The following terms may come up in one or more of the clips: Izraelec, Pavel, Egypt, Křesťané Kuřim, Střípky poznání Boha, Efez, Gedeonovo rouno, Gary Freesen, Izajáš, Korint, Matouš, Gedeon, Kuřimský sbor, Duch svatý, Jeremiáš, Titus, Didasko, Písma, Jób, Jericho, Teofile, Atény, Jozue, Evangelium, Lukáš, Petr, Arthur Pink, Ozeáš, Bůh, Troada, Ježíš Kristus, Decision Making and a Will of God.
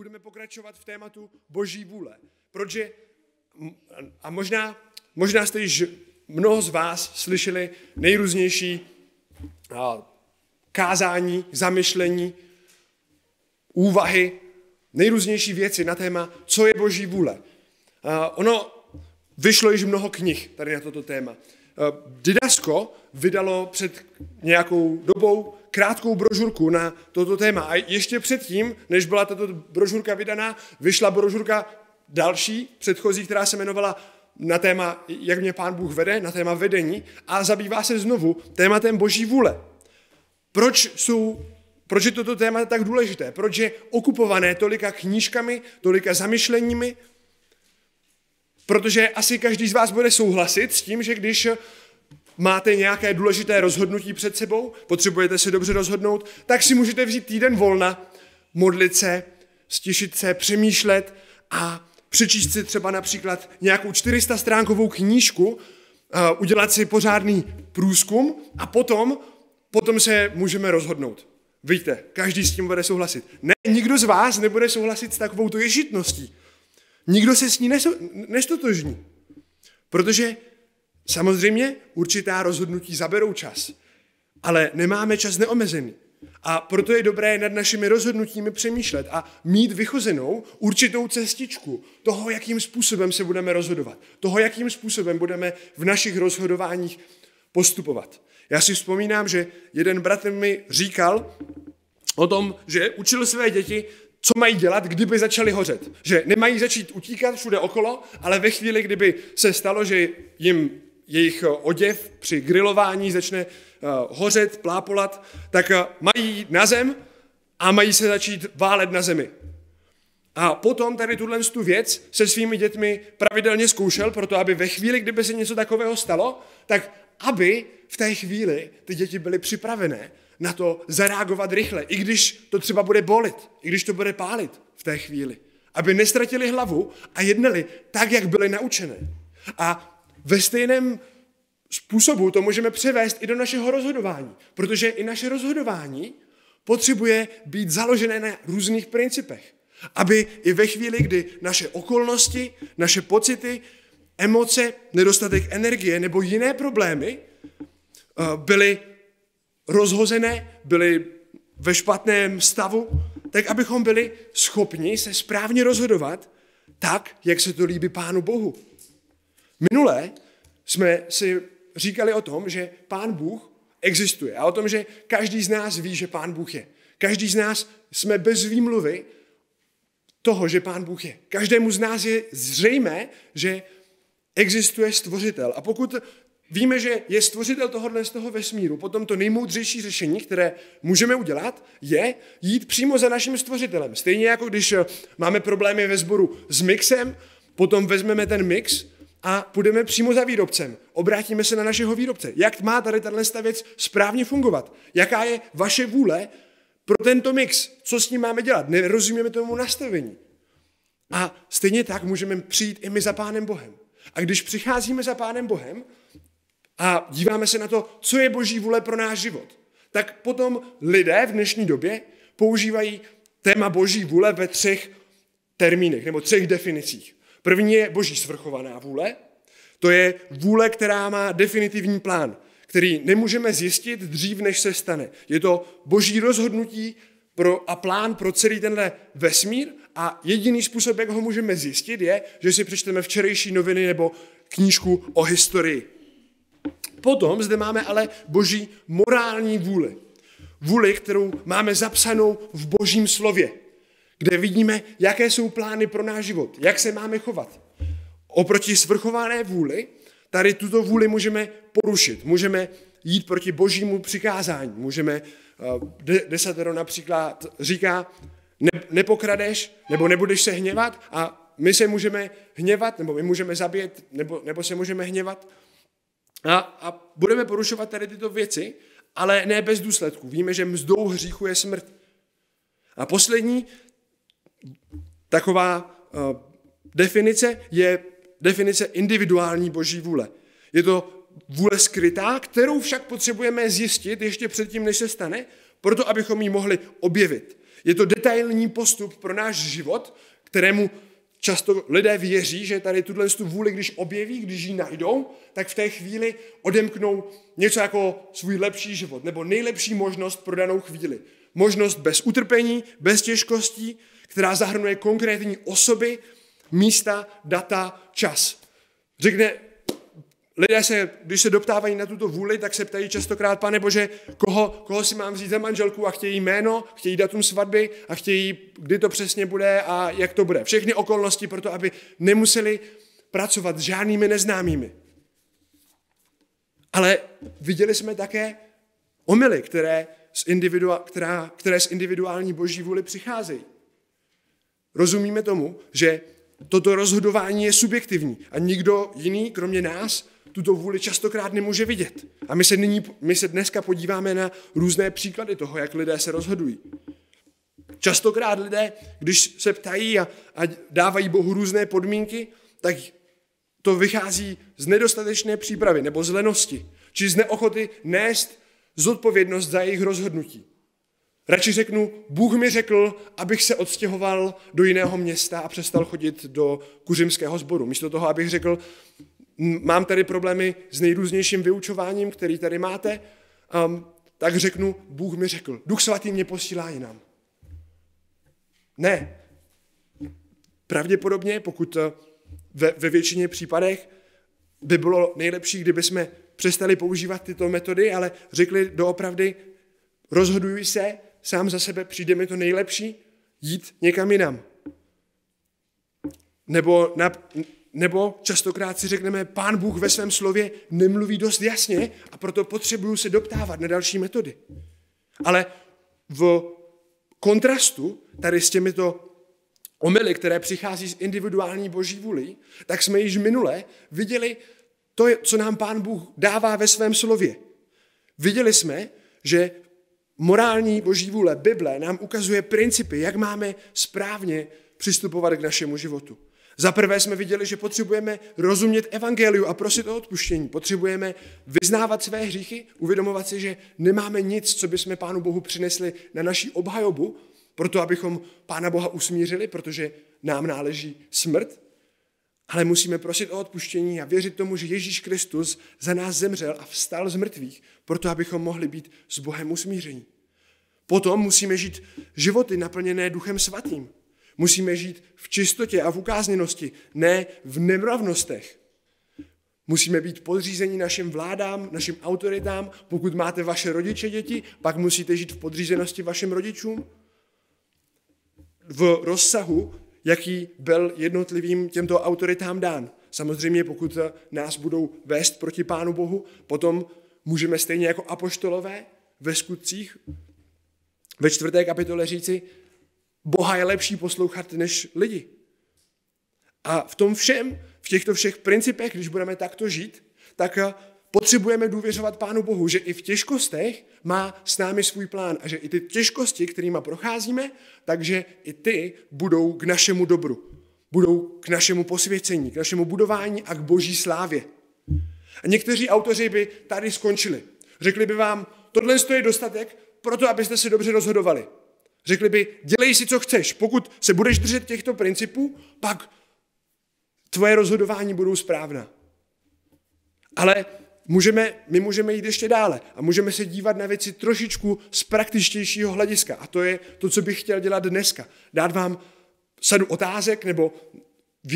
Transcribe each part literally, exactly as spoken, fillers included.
budeme pokračovat v tématu Boží vůle. Protože, a možná, možná jste již mnoho z vás slyšeli nejrůznější kázání, zamyšlení, úvahy, nejrůznější věci na téma, co je Boží vůle. Ono vyšlo již mnoho knih tady na toto téma. Didasko vydalo před nějakou dobou krátkou brožurku na toto téma. A ještě předtím, než byla tato brožurka vydaná, vyšla brožurka další, předchozí, která se jmenovala na téma, jak mě Pán Bůh vede, na téma vedení, a zabývá se znovu tématem Boží vůle. Proč jsou, proč je toto téma tak důležité? Proč je okupované tolika knížkami, tolika zamyšleními? Protože asi každý z vás bude souhlasit s tím, že když máte nějaké důležité rozhodnutí před sebou, potřebujete se dobře rozhodnout, tak si můžete vzít týden volna, modlit se, stišit se, přemýšlet a přečíst si třeba například nějakou čtyřistastránkovou knížku, udělat si pořádný průzkum a potom, potom se můžeme rozhodnout. Víte, každý s tím bude souhlasit. Ne, nikdo z vás nebude souhlasit s takovouto ješitností. Nikdo se s ní nestotožní, protože samozřejmě určitá rozhodnutí zaberou čas, ale nemáme čas neomezený. A proto je dobré nad našimi rozhodnutími přemýšlet a mít vychozenou určitou cestičku toho, jakým způsobem se budeme rozhodovat, toho, jakým způsobem budeme v našich rozhodováních postupovat. Já si vzpomínám, že jeden bratr mi říkal o tom, že učil své děti, co mají dělat, kdyby začali hořet. Že nemají začít utíkat všude okolo, ale ve chvíli, kdyby se stalo, že jim jejich oděv při grilování začne hořet, plápolat, tak mají jít na zem a mají se začít válet na zemi. A potom tady tuhle tu věc se svými dětmi pravidelně zkoušel, proto aby ve chvíli, kdyby se něco takového stalo, tak aby v té chvíli ty děti byly připravené na to zareagovat rychle, i když to třeba bude bolit, i když to bude pálit v té chvíli. Aby nestratili hlavu a jednali tak, jak byly naučené. A ve stejném způsobu to můžeme převést i do našeho rozhodování, protože i naše rozhodování potřebuje být založené na různých principech. Aby i ve chvíli, kdy naše okolnosti, naše pocity, emoce, nedostatek energie nebo jiné problémy byly rozhozené, byli ve špatném stavu, tak abychom byli schopni se správně rozhodovat tak, jak se to líbí Pánu Bohu. Minule jsme si říkali o tom, že Pán Bůh existuje a o tom, že každý z nás ví, že Pán Bůh je. Každý z nás jsme bez výmluvy toho, že Pán Bůh je. Každému z nás je zřejmé, že existuje Stvořitel. A pokud víme, že je Stvořitel tohohle z toho vesmíru, potom to nejmoudřejší řešení, které můžeme udělat, je jít přímo za naším Stvořitelem. Stejně jako když máme problémy ve sboru s mixem, potom vezmeme ten mix a půjdeme přímo za výrobcem. Obrátíme se na našeho výrobce. Jak má tady tato věc správně fungovat? Jaká je vaše vůle pro tento mix? Co s ním máme dělat? Nerozumíme tomu nastavení. A stejně tak můžeme přijít i my za Pánem Bohem. A když přicházíme za Pánem Bohem a díváme se na to, co je Boží vůle pro náš život, tak potom lidé v dnešní době používají téma Boží vůle ve třech termínech nebo třech definicích. První je Boží svrchovaná vůle, to je vůle, která má definitivní plán, který nemůžeme zjistit dřív, než se stane. Je to Boží rozhodnutí pro a plán pro celý tenhle vesmír a jediný způsob, jak ho můžeme zjistit, je, že si přečteme včerejší noviny nebo knížku o historii. Potom zde máme ale Boží morální vůli. Vůli, kterou máme zapsanou v Božím slově, kde vidíme, jaké jsou plány pro náš život, jak se máme chovat. Oproti svrchované vůli, tady tuto vůli můžeme porušit, můžeme jít proti Božímu přikázání. Můžeme, desatero například říká, ne, nepokradeš, nebo nebudeš se hněvat a my se můžeme hněvat, nebo my můžeme zabít, nebo, nebo se můžeme hněvat. A, a budeme porušovat tady tyto věci, ale ne bez důsledku. Víme, že mzdou hříchu je smrt. A poslední taková uh, definice je definice individuální Boží vůle. Je to vůle skrytá, kterou však potřebujeme zjistit ještě předtím, než se stane, proto abychom ji mohli objevit. Je to detailní postup pro náš život, kterému často lidé věří, že tady tuhle vůli, když objeví, když ji najdou, tak v té chvíli odemknou něco jako svůj lepší život nebo nejlepší možnost pro danou chvíli. Možnost bez utrpení, bez těžkostí, která zahrnuje konkrétní osoby, místa, data, čas. Řekne, lidé se, když se doptávají na tuto vůli, tak se ptají častokrát, Pane Bože, koho, koho si mám vzít za manželku a chtějí jméno, chtějí datum svatby a chtějí, kdy to přesně bude a jak to bude. Všechny okolnosti pro to, aby nemuseli pracovat s žádnými neznámými. Ale viděli jsme také omyly, které z, individua, která, které z individuální boží vůli přicházejí. Rozumíme tomu, že toto rozhodování je subjektivní a nikdo jiný, kromě nás, tuto vůli častokrát nemůže vidět. A my se, nyní, my se dneska podíváme na různé příklady toho, jak lidé se rozhodují. Častokrát lidé, když se ptají a, a dávají Bohu různé podmínky, tak to vychází z nedostatečné přípravy nebo z lenosti, či z neochoty nést zodpovědnost za jejich rozhodnutí. Radši řeknu, Bůh mi řekl, abych se odstěhoval do jiného města a přestal chodit do Kuřimského sboru. Místo toho, abych řekl, mám tady problémy s nejrůznějším vyučováním, který tady máte, um, tak řeknu, Bůh mi řekl, Duch svatý mě posílá jinam. Ne. Pravděpodobně, pokud ve, ve většině případech by bylo nejlepší, kdyby jsme přestali používat tyto metody, ale řekli doopravdy, rozhoduji se, sám za sebe, přijde mi to nejlepší, jít někam jinam. Nebo, na, nebo častokrát si řekneme, Pán Bůh ve svém slově nemluví dost jasně a proto potřebuju se doptávat na další metody. Ale v kontrastu tady s těmito omyly, které přichází z individuální boží vůli, tak jsme již minule viděli to, co nám Pán Bůh dává ve svém slově. Viděli jsme, že morální boží vůle, Bible, nám ukazuje principy, jak máme správně přistupovat k našemu životu. Za prvé jsme viděli, že potřebujeme rozumět evangeliu a prosit o odpuštění. Potřebujeme vyznávat své hříchy, uvědomovat si, že nemáme nic, co bychom Pánu Bohu přinesli na naší obhajobu, proto abychom Pána Boha usmířili, protože nám náleží smrt. Ale musíme prosit o odpuštění a věřit tomu, že Ježíš Kristus za nás zemřel a vstal z mrtvých, proto abychom mohli být s Bohem usmíření. Potom musíme žít životy naplněné Duchem svatým. Musíme žít v čistotě a v ukázněnosti, ne v nemravnostech. Musíme být podřízeni našim vládám, našim autoritám. Pokud máte vaše rodiče děti, pak musíte žít v podřízenosti vašim rodičům. V rozsahu, jaký byl jednotlivým těmto autoritám dán. Samozřejmě, pokud nás budou vést proti Pánu Bohu, potom můžeme stejně jako apoštolové ve skutcích ve čtvrté kapitole říci, Boha je lepší poslouchat než lidi. A v tom všem, v těchto všech principech, když budeme takto žít, tak potřebujeme důvěřovat Pánu Bohu, že i v těžkostech má s námi svůj plán a že i ty těžkosti, kterými procházíme, takže i ty budou k našemu dobru, budou k našemu posvěcení, k našemu budování a k boží slávě. A někteří autoři by tady skončili. Řekli by vám, tohle je dostatek proto, abyste se dobře rozhodovali. Řekli by, dělej si, co chceš. Pokud se budeš držet těchto principů, pak tvoje rozhodování budou správná. Ale Můžeme, my můžeme jít ještě dále a můžeme se dívat na věci trošičku z praktičtějšího hlediska. A to je to, co bych chtěl dělat dneska. Dát vám sadu otázek nebo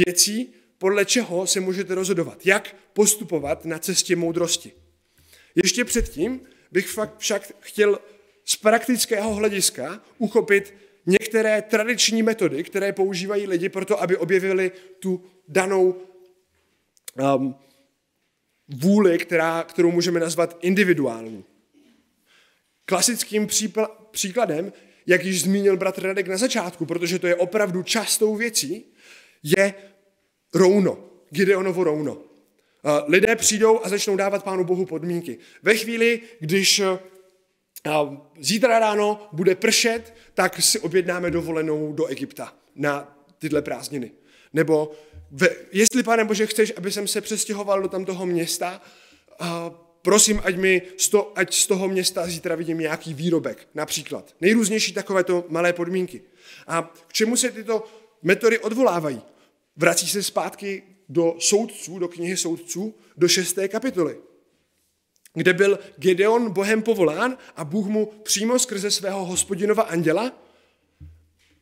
věcí, podle čeho se můžete rozhodovat. Jak postupovat na cestě moudrosti. Ještě předtím bych však chtěl z praktického hlediska uchopit některé tradiční metody, které používají lidi pro to, aby objevili tu danou um, vůli, která, kterou můžeme nazvat individuální. Klasickým přípl, příkladem, jak již zmínil bratr Radek na začátku, protože to je opravdu častou věcí, je rouno, Gedeonovo rouno. Lidé přijdou a začnou dávat Pánu Bohu podmínky. Ve chvíli, když zítra ráno bude pršet, tak si objednáme dovolenou do Egypta na tyhle prázdniny. Nebo Ve, jestli, Pane Bože, chceš, aby jsem se přestěhoval do tamtoho města, a prosím, ať, mi sto, ať z toho města zítra vidím nějaký výrobek, například. Nejrůznější takovéto malé podmínky. A k čemu se tyto metody odvolávají? Vrací se zpátky do soudců, do knihy soudců, do šesté kapitoly, kde byl Gedeon Bohem povolán a Bůh mu přímo skrze svého hospodinova anděla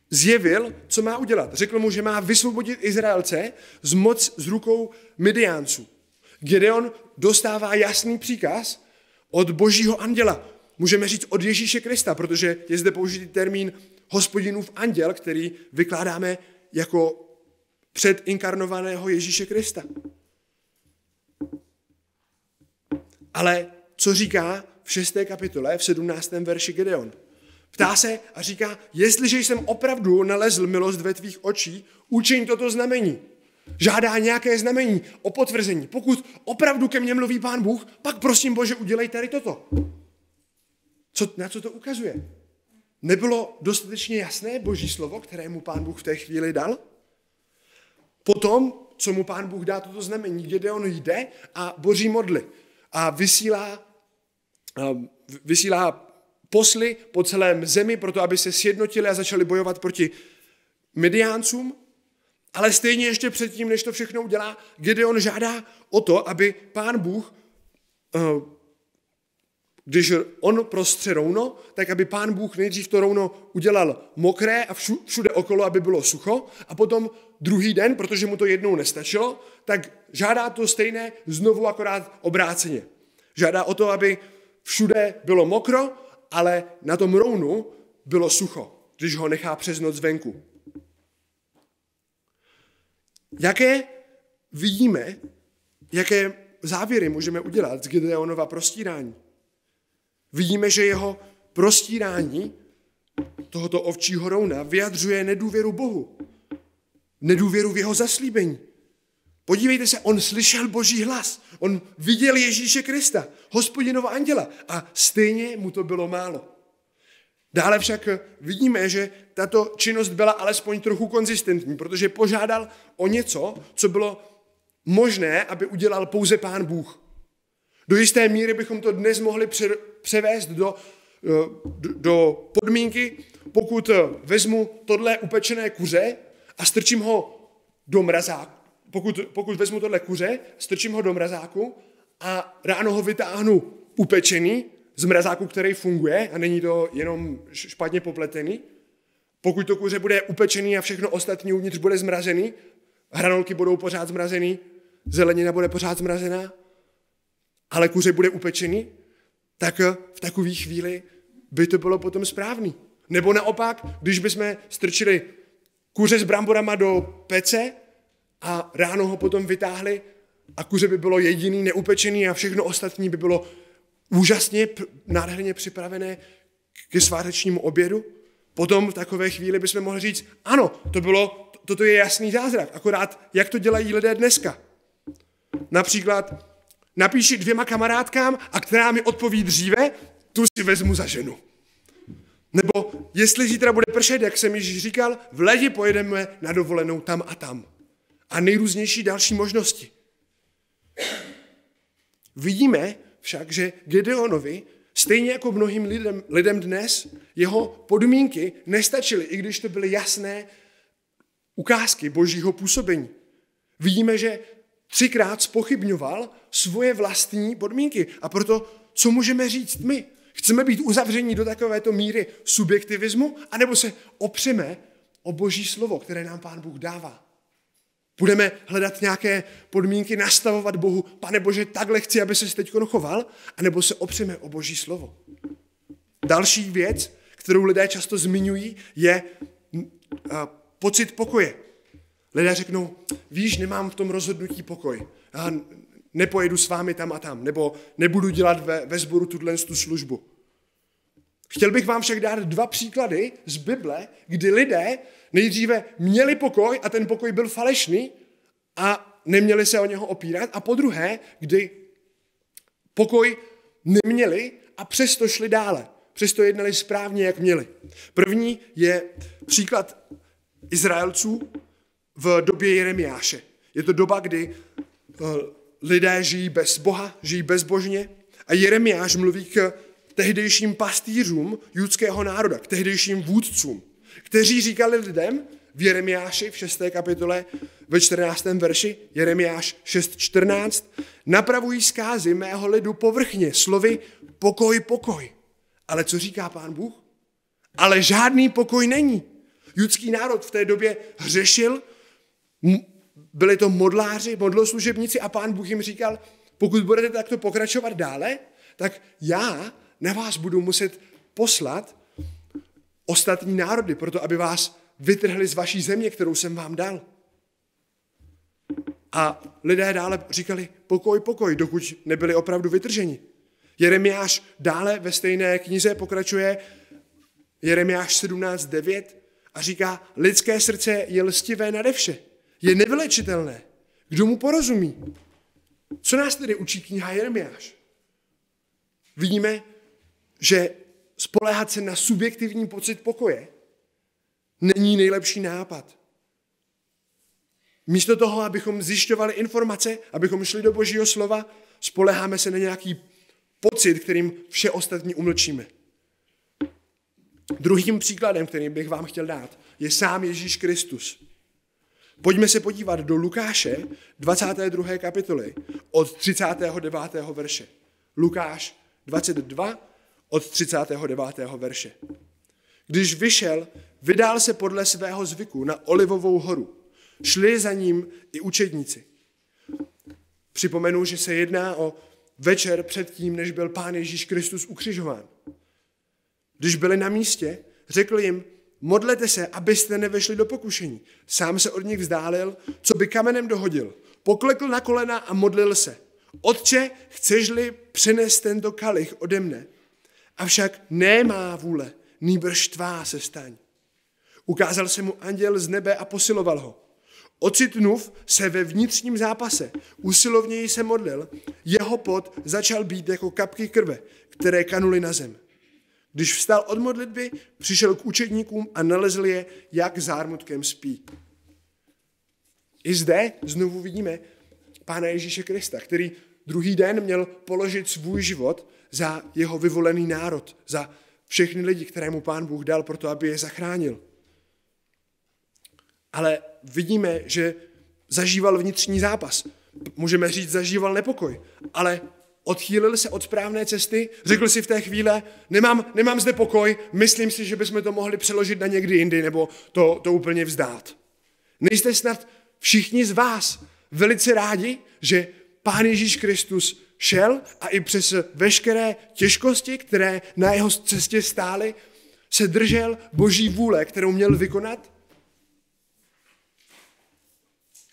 zjevil, co má udělat. Řekl mu, že má vysvobodit Izraelce z moc z rukou Midiánců. Gedeon dostává jasný příkaz od božího anděla. Můžeme říct od Ježíše Krista, protože je zde použitý termín hospodinův anděl, který vykládáme jako předinkarnovaného Ježíše Krista. Ale co říká v šesté kapitole, v sedmnáctém verši Gedeon? Ptá se a říká, jestliže jsem opravdu nalezl milost ve tvých očích, učiň toto znamení. Žádá nějaké znamení o potvrzení. Pokud opravdu ke mně mluví Pán Bůh, pak prosím Bože, udělej tady toto. Co, na co to ukazuje? Nebylo dostatečně jasné Boží slovo, které mu Pán Bůh v té chvíli dal? Potom, co mu Pán Bůh dá toto znamení, Gedeon jde a boří modly a vysílá, vysílá posly po celém zemi, proto aby se sjednotili a začali bojovat proti Midiáncům. Ale stejně ještě předtím, než to všechno udělá, Gedeon žádá o to, aby Pán Bůh, když on prostře rouno, tak aby Pán Bůh nejdřív to rouno udělal mokré a všude okolo, aby bylo sucho, a potom druhý den, protože mu to jednou nestačilo, tak žádá to stejné znovu akorát obráceně. Žádá o to, aby všude bylo mokro, ale na tom rounu bylo sucho, když ho nechá přes noc venku. Jaké vidíme, jaké závěry můžeme udělat z Gedeonova prostírání? Vidíme, že jeho prostírání tohoto ovčího rouna vyjadřuje nedůvěru Bohu. Nedůvěru v jeho zaslíbení. Podívejte se, on slyšel Boží hlas. On viděl Ježíše Krista, Hospodinova anděla, a stejně mu to bylo málo. Dále však vidíme, že tato činnost byla alespoň trochu konzistentní, protože požádal o něco, co bylo možné, aby udělal pouze Pán Bůh. Do jisté míry bychom to dnes mohli převést do, do podmínky, pokud vezmu tohle upečené kuře a strčím ho do mrazáku. Pokud, pokud vezmu tohle kuře, strčím ho do mrazáku a ráno ho vytáhnu upečený z mrazáku, který funguje a není to jenom špatně popletený. Pokud to kuře bude upečený a všechno ostatní uvnitř bude zmrazený, hranolky budou pořád zmrazený, zelenina bude pořád zmrazená, ale kuře bude upečený, tak v takové chvíli by to bylo potom správný. Nebo naopak, když bychom strčili kuře s bramborama do pece a ráno ho potom vytáhli a kuře by bylo jediný neupečený a všechno ostatní by bylo úžasně, nádherně připravené ke svátečnímu obědu, potom v takové chvíli bychom mohli říct, ano, to bylo, toto je jasný zázrak, akorát jak to dělají lidé dneska. Například napíši dvěma kamarádkám a která mi odpoví dříve, tu si vezmu za ženu. Nebo jestli zítra bude pršet, jak jsem již říkal, v ledi pojedeme na dovolenou tam a tam. A nejrůznější další možnosti. Vidíme však, že Gedeonovi, stejně jako mnohým lidem, lidem dnes, jeho podmínky nestačily, i když to byly jasné ukázky božího působení. Vidíme, že třikrát zpochybňoval svoje vlastní podmínky. A proto, co můžeme říct my? Chceme být uzavření do takovéto míry subjektivismu, anebo se opřeme o boží slovo, které nám Pán Bůh dává? Budeme hledat nějaké podmínky, nastavovat Bohu, Pane Bože, takhle chci, aby ses teď choval, anebo se opřeme o boží slovo? Další věc, kterou lidé často zmiňují, je pocit pokoje. Lidé řeknou, víš, nemám v tom rozhodnutí pokoj, já nepojedu s vámi tam a tam, nebo nebudu dělat ve, ve sboru tuhle tu službu. Chtěl bych vám však dát dva příklady z Bible, kdy lidé nejdříve měli pokoj a ten pokoj byl falešný a neměli se o něho opírat, a podruhé, kdy pokoj neměli a přesto šli dále, přesto jednali správně, jak měli. První je příklad Izraelců v době Jeremiáše. Je to doba, kdy lidé žijí bez Boha, žijí bezbožně A Jeremiáš mluví k tehdejším pastýřům judského národa, k tehdejším vůdcům, kteří říkali lidem v Jeremiáši v šesté kapitole ve čtrnáctém verši, Jeremiáš šest čtrnáct, napravují zkázy mého lidu povrchně, slovy pokoj, pokoj. Ale co říká Pán Bůh? Ale žádný pokoj není. Judský národ v té době hřešil, byli to modláři, modloslužebníci a Pán Bůh jim říkal, pokud budete takto pokračovat dále, tak já na vás budu muset poslat ostatní národy, proto aby vás vytrhli z vaší země, kterou jsem vám dal. A lidé dále říkali pokoj, pokoj, dokud nebyli opravdu vytrženi. Jeremiáš dále ve stejné knize pokračuje Jeremiáš sedmnáct devět a říká, lidské srdce je lstivé nade vše, je nevylečitelné, kdo mu porozumí? Co nás tedy učí kniha Jeremiáš? Vidíme, že spoléhat se na subjektivní pocit pokoje není nejlepší nápad. Místo toho, abychom zjišťovali informace, abychom šli do Božího slova, spoléháme se na nějaký pocit, kterým vše ostatní umlčíme. Druhým příkladem, který bych vám chtěl dát, je sám Ježíš Kristus. Pojďme se podívat do Lukáše dvacáté druhé kapitoly od třicátého devátého verše. Lukáš dvacet dva od třicátého devátého verše. Když vyšel, vydal se podle svého zvyku na Olivovou horu. Šli za ním i učedníci. Připomenu, že se jedná o večer předtím, než byl Pán Ježíš Kristus ukřižován. Když byli na místě, řekl jim, modlete se, abyste nevešli do pokušení. Sám se od nich vzdálil, co by kamenem dohodil. Poklekl na kolena a modlil se. Otče, chceš-li přenést tento kalich ode mne? Avšak ne má vůle, nýbrž tvá se staň. Ukázal se mu anděl z nebe a posiloval ho. Ocitnův se ve vnitřním zápase, usilovněji se modlil, jeho pot začal být jako kapky krve, které kanuly na zem. Když vstal od modlitby, přišel k učedníkům a nalezl je, jak zármutkem spí. I zde znovu vidíme Pána Ježíše Krista, který druhý den měl položit svůj život za jeho vyvolený národ, za všechny lidi, které mu Pán Bůh dal proto, aby je zachránil. Ale vidíme, že zažíval vnitřní zápas. Můžeme říct, zažíval nepokoj, ale odchýlil se od správné cesty, řekl si v té chvíle, nemám, nemám zde pokoj, myslím si, že bychom to mohli přeložit na někdy jindy, nebo to, to úplně vzdát. Nejste snad všichni z vás velice rádi, že Pán Ježíš Kristus šel a i přes veškeré těžkosti, které na jeho cestě stály, se držel Boží vůle, kterou měl vykonat?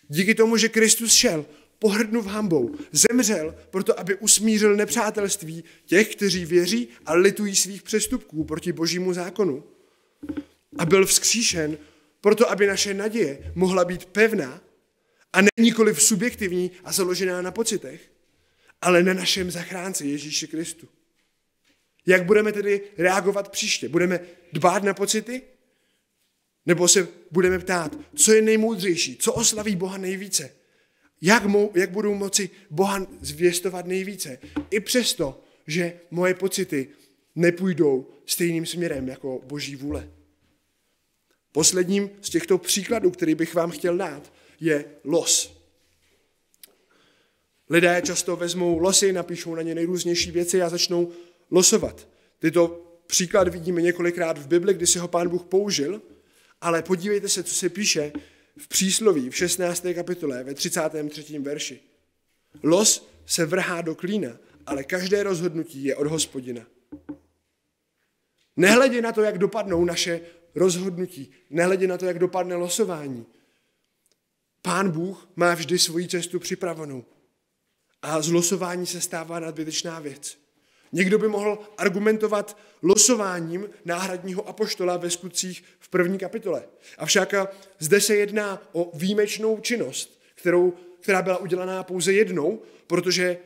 Díky tomu, že Kristus šel, pohrdnul hanbou, zemřel, proto aby usmířil nepřátelství těch, kteří věří a litují svých přestupků proti Božímu zákonu. A byl vzkříšen, proto aby naše naděje mohla být pevná a ne nikoliv subjektivní a založená na pocitech, ale na našem zachránci Ježíši Kristu. Jak budeme tedy reagovat příště? Budeme dbát na pocity? Nebo se budeme ptát, co je nejmoudřejší, co oslaví Boha nejvíce? Jak, mou, jak budou moci Boha zvěstovat nejvíce? I přesto, že moje pocity nepůjdou stejným směrem jako Boží vůle. Posledním z těchto příkladů, který bych vám chtěl dát, je los. Lidé často vezmou losy, napíšou na ně nejrůznější věci a začnou losovat. Tyto příklad vidíme několikrát v Bibli, kdy si ho Pán Bůh použil, ale podívejte se, co se píše v přísloví v šestnácté kapitole ve třicátém třetím verši. Los se vrhá do klína, ale každé rozhodnutí je od Hospodina. Nehledě na to, jak dopadnou naše rozhodnutí, nehledě na to, jak dopadne losování. Pán Bůh má vždy svoji cestu připravenou a z losování se stává nadbytečná věc. Někdo by mohl argumentovat losováním náhradního apoštola ve skutcích v první kapitole. Avšak zde se jedná o výjimečnou činnost, kterou, která byla udělaná pouze jednou, protože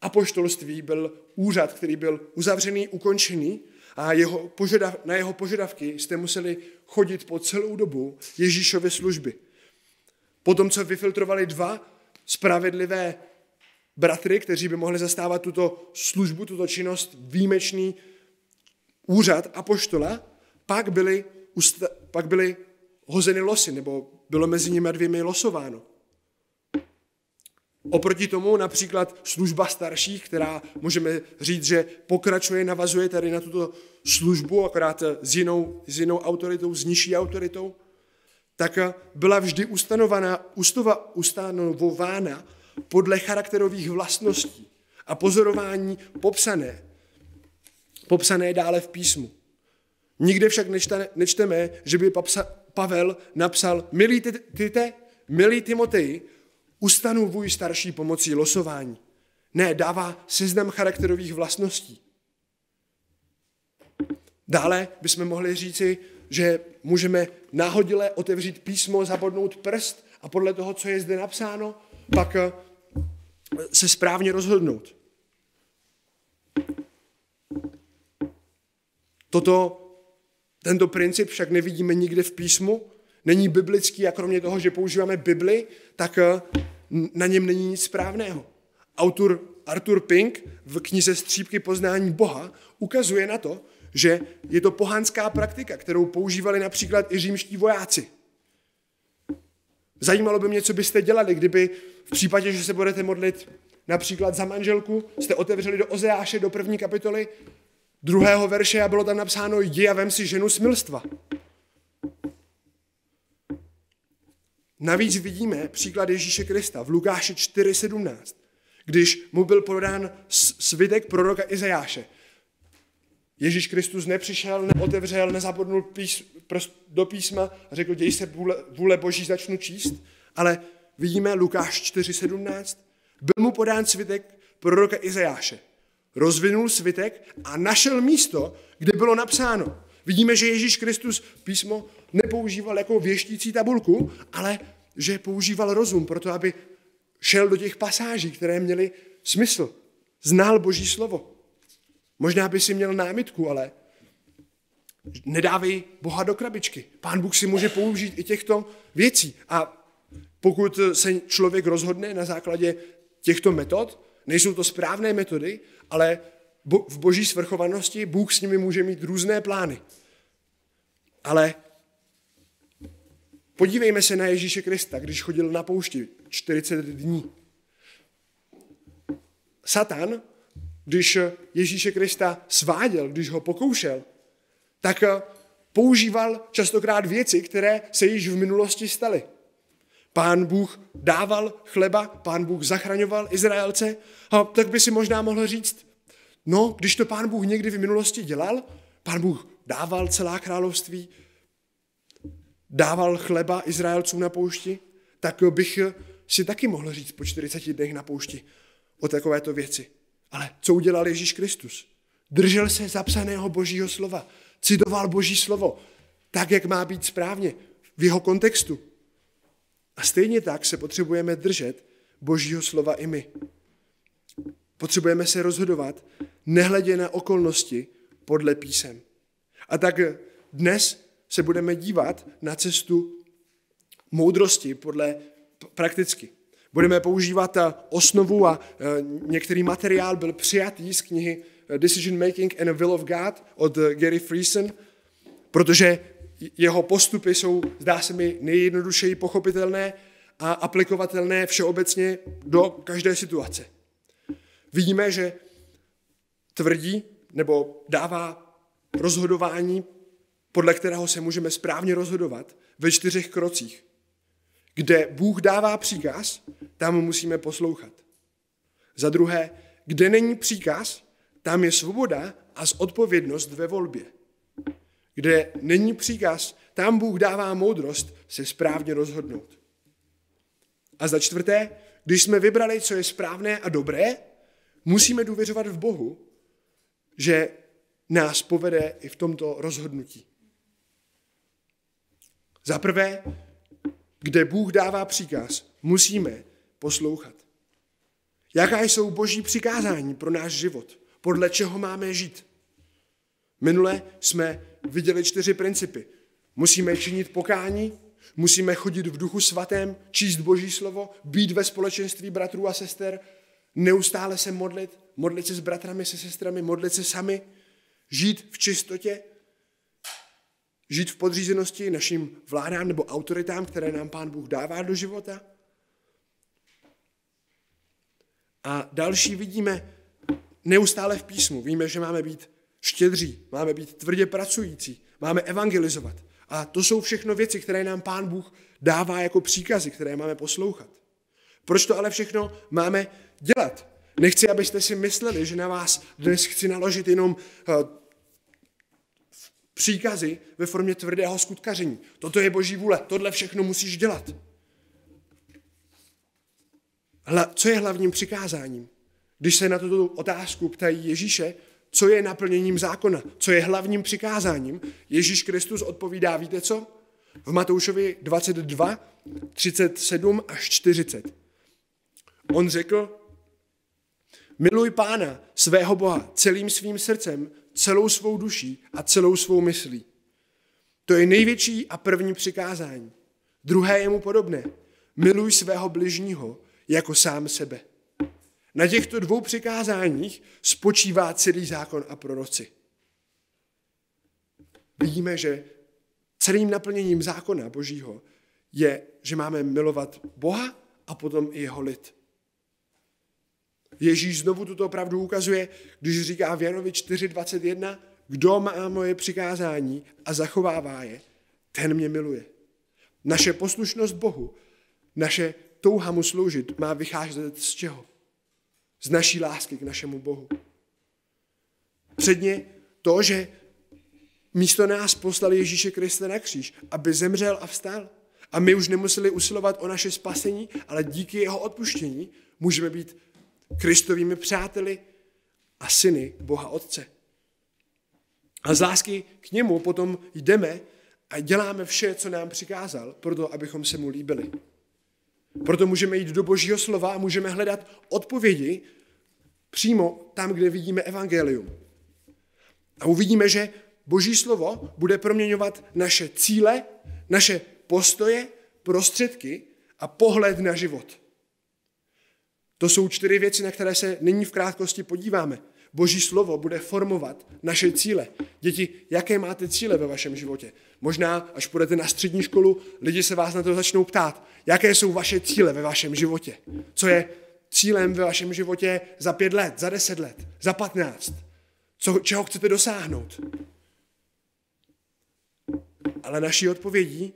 apoštolství byl úřad, který byl uzavřený, ukončený a jeho požadav, na jeho požadavky jste museli chodit po celou dobu Ježíšovy služby. Potom, co vyfiltrovali dva spravedlivé bratry, kteří by mohli zastávat tuto službu, tuto činnost, výjimečný úřad apoštola, pak byli, pak byli hozeny losy, nebo bylo mezi nimi dvěmi losováno. Oproti tomu například služba starších, která můžeme říct, že pokračuje, navazuje tady na tuto službu, akorát s jinou, s jinou autoritou, s nižší autoritou, tak byla vždy ustava, ustanovována podle charakterových vlastností a pozorování popsané, popsané dále v písmu. Nikde však nečte, nečteme, že by papsa, Pavel napsal: milí Tite, milí Timoteji, ustanovuj starší pomocí losování. Ne, dává seznam charakterových vlastností. Dále bychom mohli říci, že můžeme náhodile otevřít písmo, zabodnout prst a podle toho, co je zde napsáno, pak se správně rozhodnout. Toto, tento princip však nevidíme nikde v písmu, není biblický a kromě toho, že používáme Bibli, tak na něm není nic správného. Autor Arthur Pink v knize Střípky poznání Boha ukazuje na to, že je to pohanská praktika, kterou používali například i římští vojáci. Zajímalo by mě, co byste dělali, kdyby v případě, že se budete modlit například za manželku, jste otevřeli do Ozeáše, do první kapitoly, druhého verše a bylo tam napsáno: jdi a vem si ženu smilstva. Navíc vidíme příklad Ježíše Krista v Lukáši čtyři sedmnáct, když mu byl podán svitek proroka Izajáše. Ježíš Kristus nepřišel, neotevřel, nezabodnul pís, do písma a řekl: děj se, vůle, vůle Boží, začnu číst. Ale vidíme Lukáš čtyři sedmnáct, byl mu podán svitek proroka Izajáše. Rozvinul svitek a našel místo, kde bylo napsáno. Vidíme, že Ježíš Kristus písmo nepoužíval jako věštící tabulku, ale že používal rozum proto, aby šel do těch pasáží, které měly smysl. Znal Boží slovo. Možná by si měl námitku, ale nedávej Boha do krabičky. Pán Bůh si může použít i těchto věcí. A pokud se člověk rozhodne na základě těchto metod, nejsou to správné metody, ale v Boží svrchovanosti Bůh s nimi může mít různé plány. Ale podívejme se na Ježíše Krista, když chodil na poušti čtyřicet dní. Satan, když Ježíše Krista sváděl, když ho pokoušel, tak používal častokrát věci, které se již v minulosti staly. Pán Bůh dával chleba, Pán Bůh zachraňoval Izraelce, a tak by si možná mohl říct: no, když to Pán Bůh někdy v minulosti dělal, Pán Bůh dával celá království, dával chleba Izraelcům na poušti, tak bych si taky mohl říct po čtyřiceti dnech na poušti o takovéto věci. Ale co udělal Ježíš Kristus? Držel se zapsaného Božího slova, citoval Boží slovo, tak, jak má být správně, v jeho kontextu. A stejně tak se potřebujeme držet Božího slova i my. Potřebujeme se rozhodovat nehledě na okolnosti podle písem. A tak dnes se budeme dívat na cestu moudrosti podle prakticky. Budeme používat osnovu a některý materiál byl přijatý z knihy Decision Making and a Will of God od Gary Freesen, protože jeho postupy jsou, zdá se mi, nejjednodušeji pochopitelné a aplikovatelné všeobecně do každé situace. Vidíme, že tvrdí nebo dává rozhodování, podle kterého se můžeme správně rozhodovat, ve čtyřech krocích. Kde Bůh dává příkaz, tam musíme poslouchat. Za druhé, kde není příkaz, tam je svoboda a zodpovědnost ve volbě. Kde není příkaz, tam Bůh dává moudrost se správně rozhodnout. A za čtvrté, když jsme vybrali, co je správné a dobré, musíme důvěřovat v Bohu, že nás povede i v tomto rozhodnutí. Za prvé, kde Bůh dává příkaz, musíme poslouchat. Jaká jsou Boží přikázání pro náš život? Podle čeho máme žít? Minule jsme viděli čtyři principy. Musíme činit pokání, musíme chodit v Duchu svatém, číst Boží slovo, být ve společenství bratrů a sester, Neustále se modlit, modlit se s bratrami, se sestrami, modlit se sami, žít v čistotě, žít v podřízenosti našim vládám nebo autoritám, které nám Pán Bůh dává do života. A další vidíme neustále v písmu. Víme, že máme být štědří, máme být tvrdě pracující, máme evangelizovat. A to jsou všechno věci, které nám Pán Bůh dává jako příkazy, které máme poslouchat. Proč to ale všechno máme dělat? Nechci, abyste si mysleli, že na vás dnes chci naložit jenom příkazy ve formě tvrdého skutkaření. Toto je Boží vůle, tohle všechno musíš dělat. Hla, co je hlavním přikázáním? Když se na tuto otázku ptají Ježíše, co je naplněním zákona, co je hlavním přikázáním, Ježíš Kristus odpovídá, víte co? V Matoušovi dvacet dva, třicet sedm až čtyřicet. On řekl, miluj Pána, svého Boha, celým svým srdcem, celou svou duší a celou svou myslí. To je největší a první přikázání. Druhé je mu podobné. Miluj svého bližního jako sám sebe. Na těchto dvou přikázáních spočívá celý zákon a proroci. Vidíme, že celým naplněním zákona Božího je, že máme milovat Boha a potom i jeho lid. Ježíš znovu tuto pravdu ukazuje, když říká v Janovi čtyři dvacet jedna, kdo má moje přikázání a zachovává je, ten mě miluje. Naše poslušnost Bohu, naše touha mu sloužit má vycházet z čeho? Z naší lásky k našemu Bohu. Předně to, že místo nás poslal Ježíše Krista na kříž, aby zemřel a vstal. A my už nemuseli usilovat o naše spasení, ale díky jeho odpuštění můžeme být Kristovými přáteli a syny Boha Otce. A z lásky k němu potom jdeme a děláme vše, co nám přikázal, proto abychom se mu líbili. Proto můžeme jít do Božího slova a můžeme hledat odpovědi přímo tam, kde vidíme evangelium. A uvidíme, že Boží slovo bude proměňovat naše cíle, naše postoje, prostředky a pohled na život. To jsou čtyři věci, na které se nyní v krátkosti podíváme. Boží slovo bude formovat naše cíle. Děti, jaké máte cíle ve vašem životě? Možná, až půjdete na střední školu, lidi se vás na to začnou ptát. Jaké jsou vaše cíle ve vašem životě? Co je cílem ve vašem životě za pět let, za deset let, za patnáct? Co, čeho chcete dosáhnout? Ale naší odpovědí,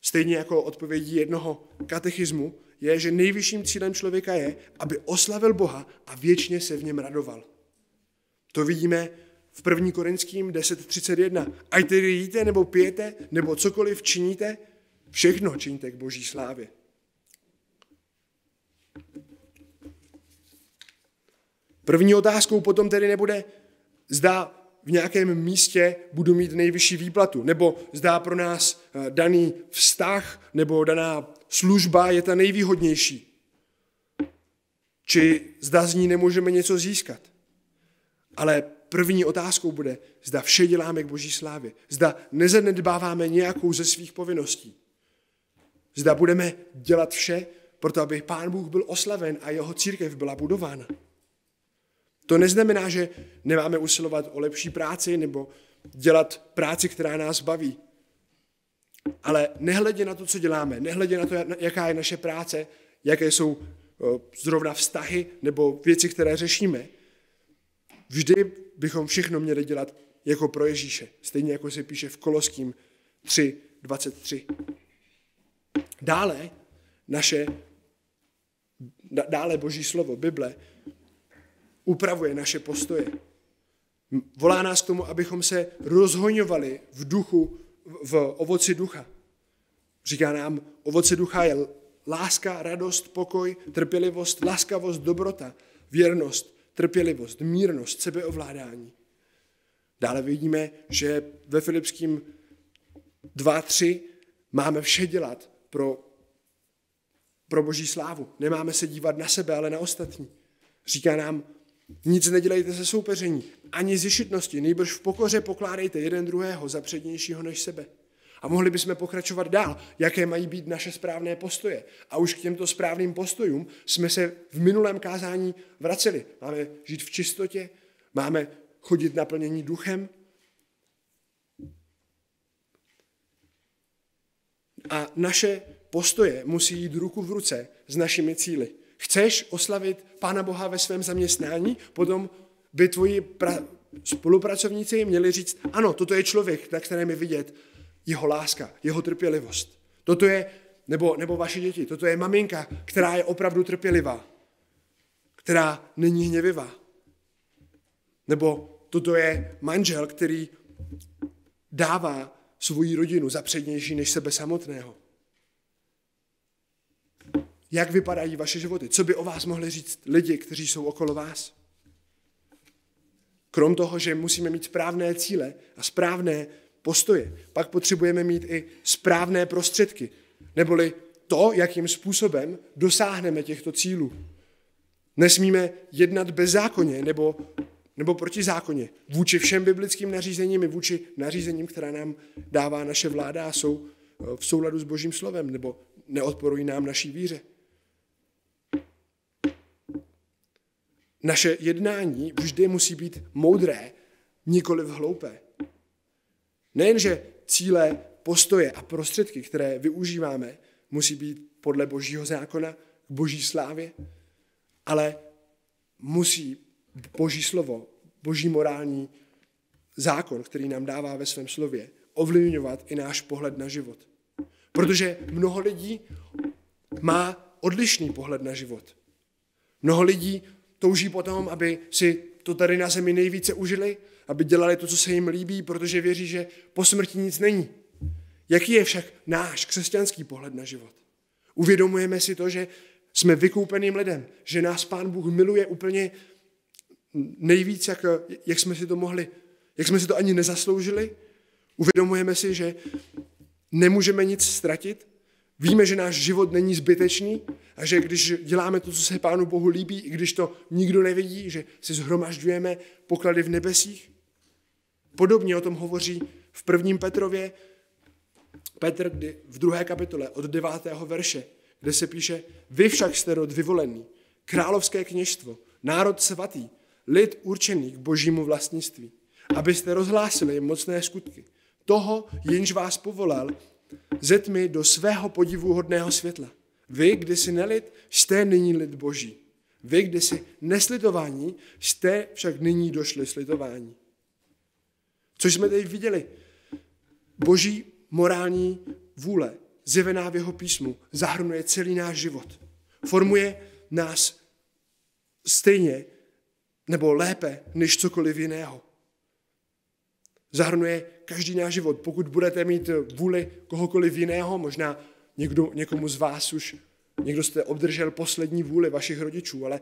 stejně jako odpovědí jednoho katechismu, je, že nejvyšším cílem člověka je, aby oslavil Boha a věčně se v něm radoval. To vidíme v první Korinským deset třicet jedna. Ať tedy jíte nebo pijete, nebo cokoliv činíte, všechno činíte k Boží slávě. První otázkou potom tedy nebude, zda v nějakém místě budu mít nejvyšší výplatu, nebo zda pro nás daný vztah nebo daná služba je ta nejvýhodnější, či zda z ní nemůžeme něco získat. Ale první otázkou bude, zda vše děláme k Boží slávě, zda nezanedbáváme nějakou ze svých povinností, zda budeme dělat vše, proto aby Pán Bůh byl oslaven a jeho církev byla budována. To neznamená, že nemáme usilovat o lepší práci nebo dělat práci, která nás baví. Ale nehledě na to, co děláme, nehledě na to, jaká je naše práce, jaké jsou zrovna vztahy nebo věci, které řešíme, vždy bychom všechno měli dělat jako pro Ježíše, stejně jako se píše v Koloským tři dvacet tři. Dále naše, dále Boží slovo, Bible, upravuje naše postoje. Volá nás k tomu, abychom se rozhoňovali v duchu, v ovoci ducha. Říká nám, ovoce ducha je láska, radost, pokoj, trpělivost, laskavost, dobrota, věrnost, trpělivost, mírnost, sebeovládání. Dále vidíme, že ve Filipským dva tři máme vše dělat pro, pro Boží slávu. Nemáme se dívat na sebe, ale na ostatní. Říká nám, nic nedělejte ze soupeření, ani z ješitnosti, nejbrž v pokoře pokládejte jeden druhého za přednějšího než sebe. A mohli bychom pokračovat dál, jaké mají být naše správné postoje. A už k těmto správným postojům jsme se v minulém kázání vraceli. Máme žít v čistotě, máme chodit naplnění duchem. A naše postoje musí jít ruku v ruce s našimi cíli. Chceš oslavit Pána Boha ve svém zaměstnání? Potom by tvoji pra- spolupracovníci měli říct, ano, toto je člověk, na kterém je vidět jeho láska, jeho trpělivost. Toto je, nebo, nebo vaše děti, toto je maminka, která je opravdu trpělivá, která není hněvivá. Nebo toto je manžel, který dává svoji rodinu za přednější než sebe samotného. Jak vypadají vaše životy? Co by o vás mohli říct lidi, kteří jsou okolo vás? Krom toho, že musíme mít správné cíle a správné postoje, pak potřebujeme mít i správné prostředky, neboli to, jakým způsobem dosáhneme těchto cílů. Nesmíme jednat bezzákonně nebo, nebo protizákonně vůči všem biblickým nařízením i vůči nařízením, která nám dává naše vláda a jsou v souladu s Božím slovem nebo neodporují nám naší víře. Naše jednání vždy musí být moudré, nikoliv hloupé. Nejenže cíle, postoje a prostředky, které využíváme, musí být podle Božího zákona, k Boží slávě, ale musí Boží slovo, Boží morální zákon, který nám dává ve svém slově, ovlivňovat i náš pohled na život. Protože mnoho lidí má odlišný pohled na život. Mnoho lidí touží potom, aby si to tady na zemi nejvíce užili, aby dělali to, co se jim líbí, protože věří, že po smrti nic není. Jaký je však náš křesťanský pohled na život? Uvědomujeme si to, že jsme vykoupeným lidem, že nás Pán Bůh miluje úplně nejvíc, jak, jak jsme si to mohli, jak jsme si to ani nezasloužili. Uvědomujeme si, že nemůžeme nic ztratit, víme, že náš život není zbytečný a že když děláme to, co se Pánu Bohu líbí, i když to nikdo nevidí, že si shromažďujeme poklady v nebesích. Podobně o tom hovoří v prvním Petrově, Petr kdy v druhé kapitole od devátého verše, kde se píše, vy však jste rod vyvolený, královské kněžstvo, národ svatý, lid určený k Božímu vlastnictví, abyste rozhlásili mocné skutky toho, jenž vás povolal ze tmy do svého podivuhodného světla. Vy, kdysi nelid, jste nyní lid Boží. Vy, kdysi neslitováni, jste však nyní došli slitování. Což jsme teď viděli. Boží morální vůle, zjevená v jeho písmu, zahrnuje celý náš život. Formuje nás stejně nebo lépe než cokoliv jiného. Zahrnuje každý náš život. Pokud budete mít vůli kohokoliv jiného, možná někdo, někomu z vás už, někdo jste obdržel poslední vůli vašich rodičů, ale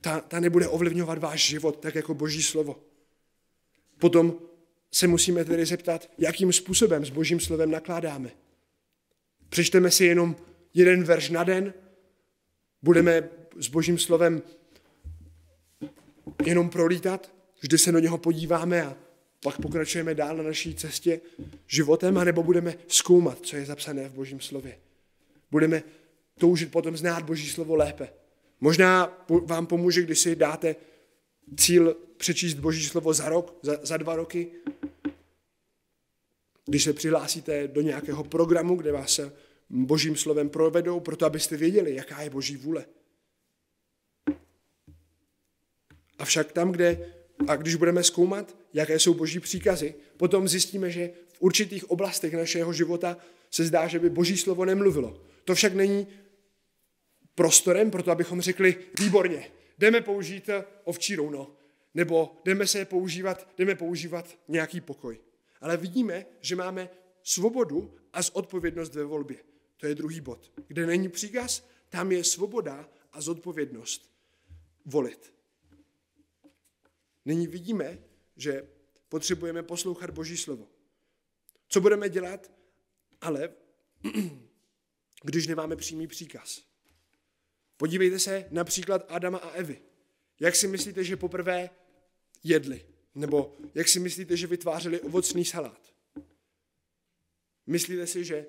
ta, ta nebude ovlivňovat váš život, tak jako Boží slovo. Potom se musíme tedy zeptat, jakým způsobem s Božím slovem nakládáme. Přečteme si jenom jeden verš na den, budeme s Božím slovem jenom prolítat, vždy se do něho podíváme a pak pokračujeme dál na naší cestě životem, anebo budeme zkoumat, co je zapsané v Božím slově. Budeme toužit potom znát Boží slovo lépe. Možná vám pomůže, když si dáte cíl přečíst Boží slovo za rok, za, za dva roky. Když se přihlásíte do nějakého programu, kde vás Božím slovem provedou, proto abyste věděli, jaká je Boží vůle. Avšak tam, kde a když budeme zkoumat, jaké jsou Boží příkazy, potom zjistíme, že v určitých oblastech našeho života se zdá, že by Boží slovo nemluvilo. To však není prostorem, proto abychom řekli, výborně, jdeme použít ovčí rouno, nebo jdeme se používat, jdeme používat nějaký pokoj. Ale vidíme, že máme svobodu a zodpovědnost ve volbě. To je druhý bod. Kde není příkaz, tam je svoboda a zodpovědnost volit. Nyní vidíme, že potřebujeme poslouchat Boží slovo. Co budeme dělat, ale když nemáme přímý příkaz? Podívejte se například Adama a Evy. Jak si myslíte, že poprvé jedli? Nebo jak si myslíte, že vytvářeli ovocný salát? Myslíte si, že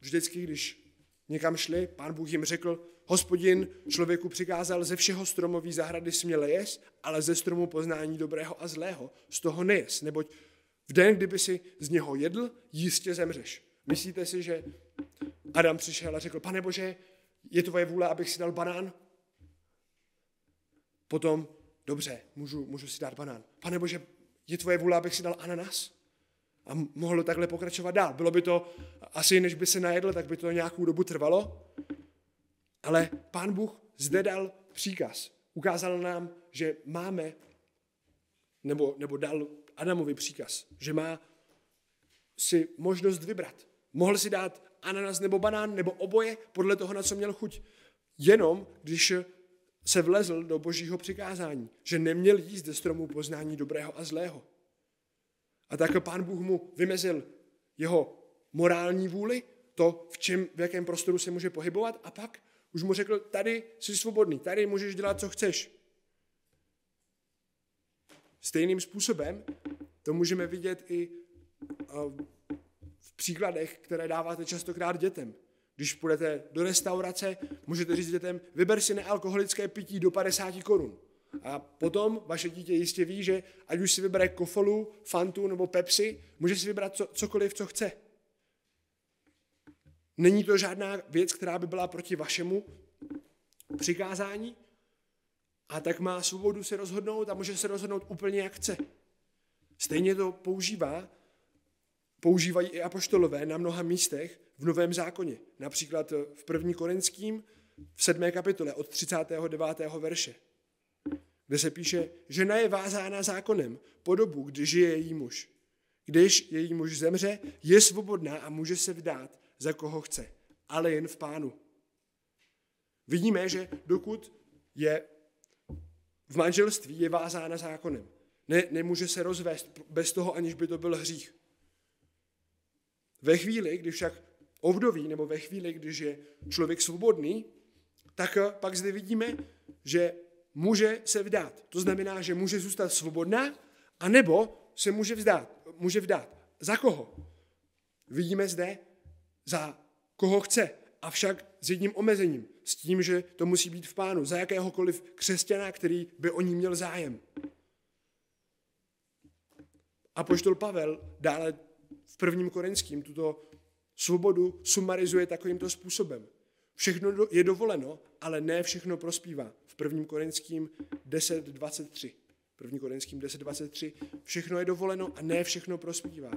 vždycky, když někam šli, Pán Bůh jim řekl, Hospodin člověku přikázal, ze všeho stromový zahrady směle jest, ale ze stromu poznání dobrého a zlého z toho nejest, neboť v den, kdyby si z něho jedl, jistě zemřeš. Myslíte si, že Adam přišel a řekl, Pane Bože, je tvoje vůle, abych si dal banán? Potom, dobře, můžu, můžu si dát banán. Pane Bože, je tvoje vůle, abych si dal ananas? A mohlo takhle pokračovat dál. Bylo by to, asi než by se najedl, tak by to nějakou dobu trvalo. Ale Pán Bůh zde dal příkaz. Ukázal nám, že máme, nebo, nebo dal Adamovi příkaz, že má si možnost vybrat. Mohl si dát ananas nebo banán, nebo oboje, podle toho, na co měl chuť. Jenom, když se vlezl do božího přikázání, že neměl jíst ze stromu poznání dobrého a zlého. A tak Pán Bůh mu vymezil jeho morální vůli, to, v, čem, v jakém prostoru se může pohybovat, a pak už mu řekl, tady jsi svobodný, tady můžeš dělat, co chceš. Stejným způsobem to můžeme vidět i v příkladech, které dáváte častokrát dětem. Když půjdete do restaurace, můžete říct dětem, vyber si nealkoholické pití do padesát korun. A potom vaše dítě jistě ví, že ať už si vybere kofolu, fantu nebo pepsi, může si vybrat co, cokoliv, co chce. Není to žádná věc, která by byla proti vašemu přikázání, a tak má svobodu se rozhodnout a může se rozhodnout úplně jak chce. Stejně to používá, používají i apoštolové na mnoha místech v Novém zákoně. Například v prvním Korinským v sedmé kapitole od třicátého devátého verše, kde se píše, žena je vázána zákonem po dobu, kdy žije její muž. Když její muž zemře, je svobodná a může se vdát za koho chce, ale jen v Pánu. Vidíme, že dokud je v manželství, je vázána zákonem. Ne, nemůže se rozvést bez toho, aniž by to byl hřích. Ve chvíli, když však ovdoví, nebo ve chvíli, když je člověk svobodný, tak pak zde vidíme, že může se vdát. To znamená, že může zůstat svobodná, anebo se může vzdát, může vdát. Za koho? Vidíme zde, za koho chce, avšak s jedním omezením, s tím, že to musí být v Pánu, za jakéhokoliv křesťana, který by o ní měl zájem. Apoštol Pavel dále v prvním Korinským tuto svobodu sumarizuje takovýmto způsobem. Všechno je dovoleno, ale ne všechno prospívá. V prvním Korinským deset dvacet tři. prvním Korinským deset dvacet tři. Všechno je dovoleno a ne všechno prospívá.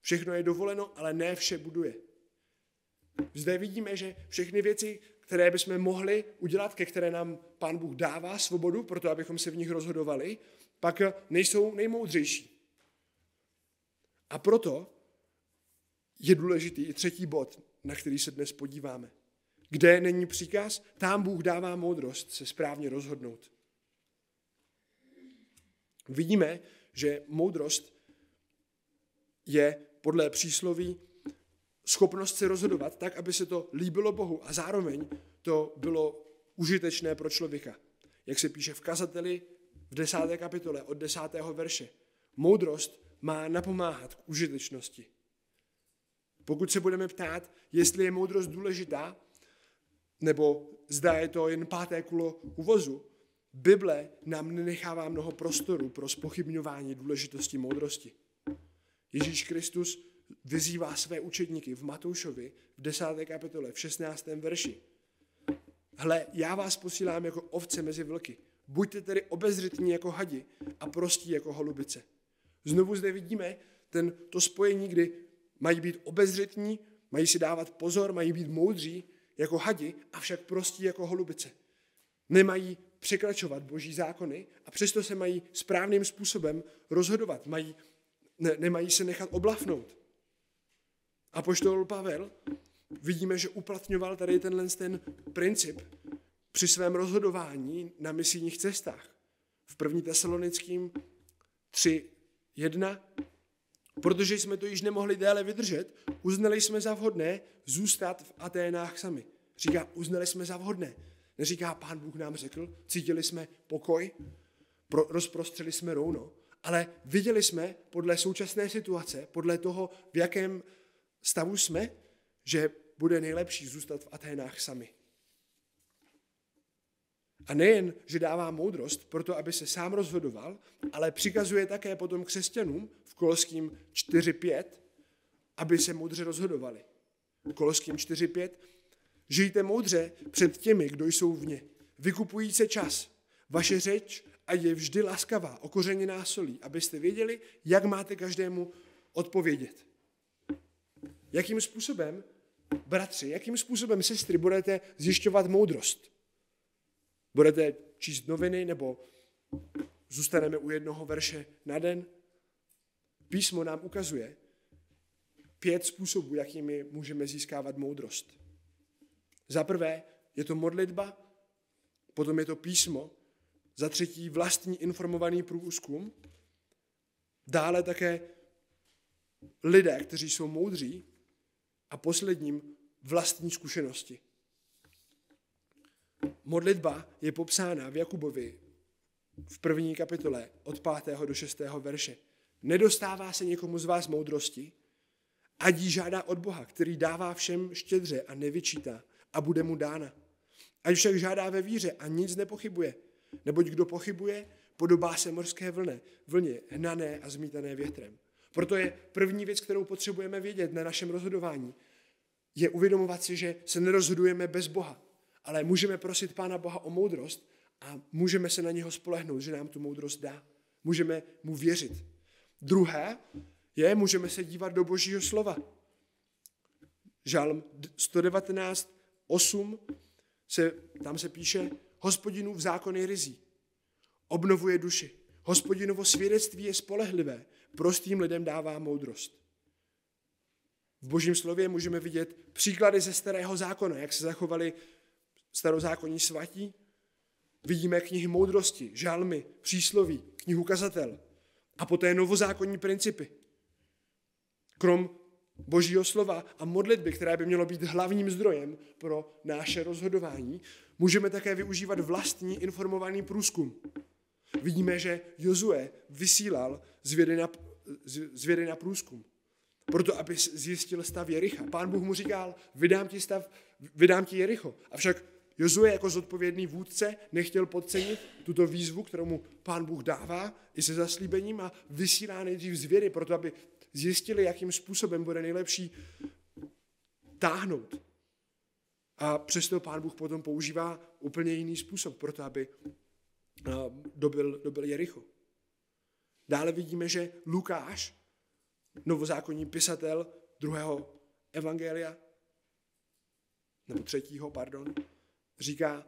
Všechno je dovoleno, ale ne vše buduje. Zde vidíme, že všechny věci, které bychom mohli udělat, ke které nám Pán Bůh dává svobodu, proto abychom se v nich rozhodovali, pak nejsou nejmoudřejší. A proto je důležitý i třetí bod, na který se dnes podíváme. Kde není příkaz, tam Bůh dává moudrost se správně rozhodnout. Vidíme, že moudrost je podle přísloví schopnost se rozhodovat tak, aby se to líbilo Bohu a zároveň to bylo užitečné pro člověka. Jak se píše v Kazateli v desáté kapitole od desátého verše. Moudrost má napomáhat k užitečnosti. Pokud se budeme ptát, jestli je moudrost důležitá, nebo zda je to jen páté kulo u vozu, Bible nám nenechává mnoho prostoru pro zpochybňování důležitosti moudrosti. Ježíš Kristus vyzývá své učedníky v Matoušovi v desáté kapitole, v šestnáctém verši. Hle, já vás posílám jako ovce mezi vlky. Buďte tedy obezřetní jako hadi a prostí jako holubice. Znovu zde vidíme ten, to spojení, kdy mají být obezřetní, mají si dávat pozor, mají být moudří jako hadi, avšak prostí jako holubice. Nemají překračovat boží zákony a přesto se mají správným způsobem rozhodovat. Mají, ne, nemají se nechat oblafnout. Apoštol Pavel, vidíme, že uplatňoval tady tenhle ten princip při svém rozhodování na misijních cestách. V prvním Tesalonickým tři jedna. Protože jsme to již nemohli déle vydržet, uznali jsme za vhodné zůstat v Aténách sami. Říká, uznali jsme za vhodné. Neříká, Pán Bůh nám řekl, cítili jsme pokoj, pro, rozprostřeli jsme rouno, ale viděli jsme podle současné situace, podle toho, v jakém stavu jsme, že bude nejlepší zůstat v Aténách sami. A nejen, že dává moudrost pro to, aby se sám rozhodoval, ale přikazuje také potom křesťanům v Koloským čtyři pět, aby se moudře rozhodovali. Koloským čtyři pět. Žijte moudře před těmi, kdo jsou vně. Vykupují se čas. Vaše řeč a je vždy laskavá, okořeněná solí, abyste věděli, jak máte každému odpovědět. Jakým způsobem, bratři, jakým způsobem, sestry, budete zjišťovat moudrost? Budete číst noviny, nebo zůstaneme u jednoho verše na den? Písmo nám ukazuje pět způsobů, jakými můžeme získávat moudrost. Za prvé je to modlitba, potom je to písmo, za třetí vlastní informovaný průzkum, dále také lidé, kteří jsou moudří, a posledním vlastní zkušenosti. Modlitba je popsána v Jakubovi v první kapitole od pátého do šestého verše. Nedostává se někomu z vás moudrosti, ať ji žádá od Boha, který dává všem štědře a nevyčítá a bude mu dána. Ať však žádá ve víře a nic nepochybuje, neboť kdo pochybuje, podobá se mořské vlně, vlně hnané a zmítané větrem. Proto je první věc, kterou potřebujeme vědět na našem rozhodování, je uvědomovat si, že se nerozhodujeme bez Boha, ale můžeme prosit Pána Boha o moudrost a můžeme se na něho spolehnout, že nám tu moudrost dá. Můžeme mu věřit. Druhé je, můžeme se dívat do Božího slova. Žalm sto devatenáct osm, se, tam se píše, Hospodinův zákon je ryzí, obnovuje duši. Hospodinovo svědectví je spolehlivé, prostým lidem dává moudrost. V Božím slově můžeme vidět příklady ze Starého zákona, jak se zachovali starozákonní svatí. Vidíme knihy moudrosti, žalmy, přísloví, knihu kazatel a poté novozákonní principy. Krom Božího slova a modlitby, které by mělo být hlavním zdrojem pro naše rozhodování, můžeme také využívat vlastní informovaný průzkum. Vidíme, že Jozue vysílal zvědy na, zvědy na průzkum, proto aby zjistil stav Jericha. Pán Bůh mu říkal, vydám ti stav, vydám ti Jericho. Avšak Jozue jako zodpovědný vůdce nechtěl podcenit tuto výzvu, kterou mu Pán Bůh dává i se zaslíbením a vysílá nejdřív zvědy, proto aby zjistili, jakým způsobem bude nejlepší táhnout. A přesto Pán Bůh potom používá úplně jiný způsob, proto aby dobil, dobil Jericho. Dále vidíme, že Lukáš, novozákonní pisatel druhého evangelia, nebo třetího, pardon, říká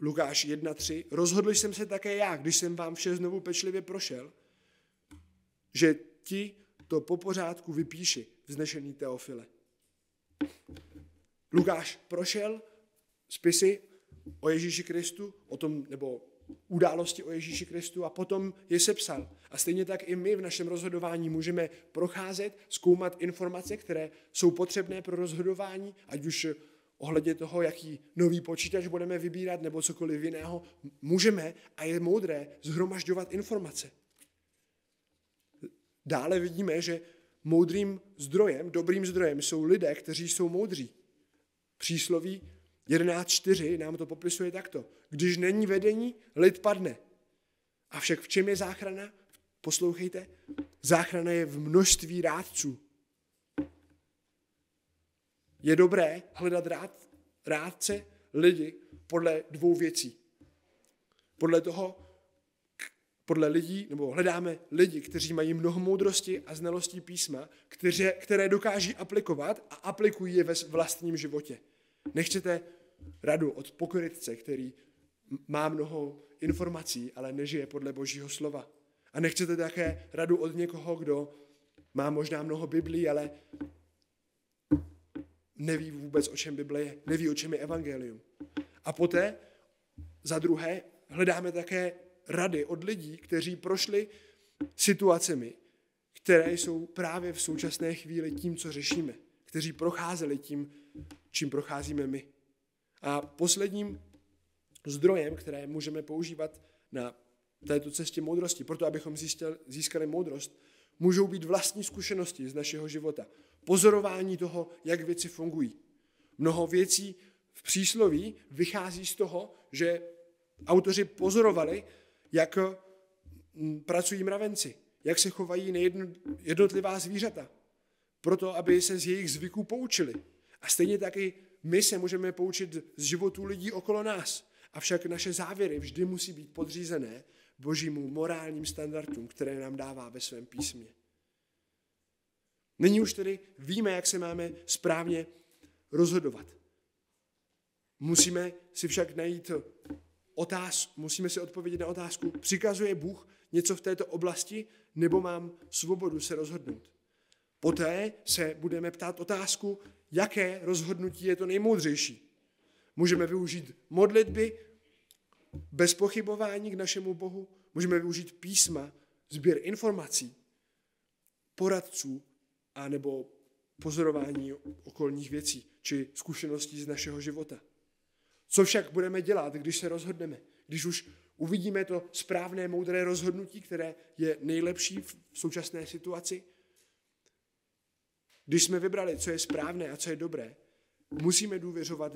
Lukáš jedna tři, rozhodl jsem se také já, když jsem vám vše znovu pečlivě prošel, že ti to po pořádku vypíši, vznešený Teofile. Lukáš prošel spisy o Ježíši Kristu, o tom, nebo události o Ježíši Kristu a potom je sepsal. A stejně tak i my v našem rozhodování můžeme procházet, zkoumat informace, které jsou potřebné pro rozhodování, ať už ohledně toho, jaký nový počítač budeme vybírat nebo cokoliv jiného, můžeme a je moudré shromažďovat informace. Dále vidíme, že moudrým zdrojem, dobrým zdrojem jsou lidé, kteří jsou moudří. Přísloví jedenáct čtyři nám to popisuje takto. Když není vedení, lid padne. Avšak v čem je záchrana? Poslouchejte. Záchrana je v množství rádců. Je dobré hledat rád, rádce lidi podle dvou věcí. Podle toho, podle lidí, nebo hledáme lidi, kteří mají mnoho moudrosti a znalostí písma, které, které dokáží aplikovat a aplikují je ve vlastním životě. Nechcete radu od pokrytce, který má mnoho informací, ale nežije podle Božího slova. A nechcete také radu od někoho, kdo má možná mnoho Biblií, ale neví vůbec, o čem Bible je, neví, o čem je evangelium. A poté, za druhé, hledáme také rady od lidí, kteří prošli situacemi, které jsou právě v současné chvíli tím, co řešíme, kteří procházeli tím, čím procházíme my. A posledním zdrojem, které můžeme používat na této cestě moudrosti, proto abychom získali moudrost, můžou být vlastní zkušenosti z našeho života. pozorování toho, jak věci fungují. Mnoho věcí v přísloví vychází z toho, že autoři pozorovali, jak pracují mravenci, jak se chovají jednotlivá zvířata, proto aby se z jejich zvyků poučili. A stejně taky my se můžeme poučit z životů lidí okolo nás. Avšak naše závěry vždy musí být podřízené božímu morálním standardům, které nám dává ve svém písmě. Nyní už tedy víme, jak se máme správně rozhodovat. Musíme si však najít otázku, musíme si odpovědět na otázku, přikazuje Bůh něco v této oblasti, nebo mám svobodu se rozhodnout. Poté se budeme ptát otázku, jaké rozhodnutí je to nejmoudřejší. Můžeme využít modlitby, bez pochybování k našemu Bohu, můžeme využít písma, sběr informací, poradců a nebo pozorování okolních věcí či zkušeností z našeho života. Co však budeme dělat, když se rozhodneme? Když už uvidíme to správné, moudré rozhodnutí, které je nejlepší v současné situaci? Když jsme vybrali, co je správné a co je dobré, musíme důvěřovat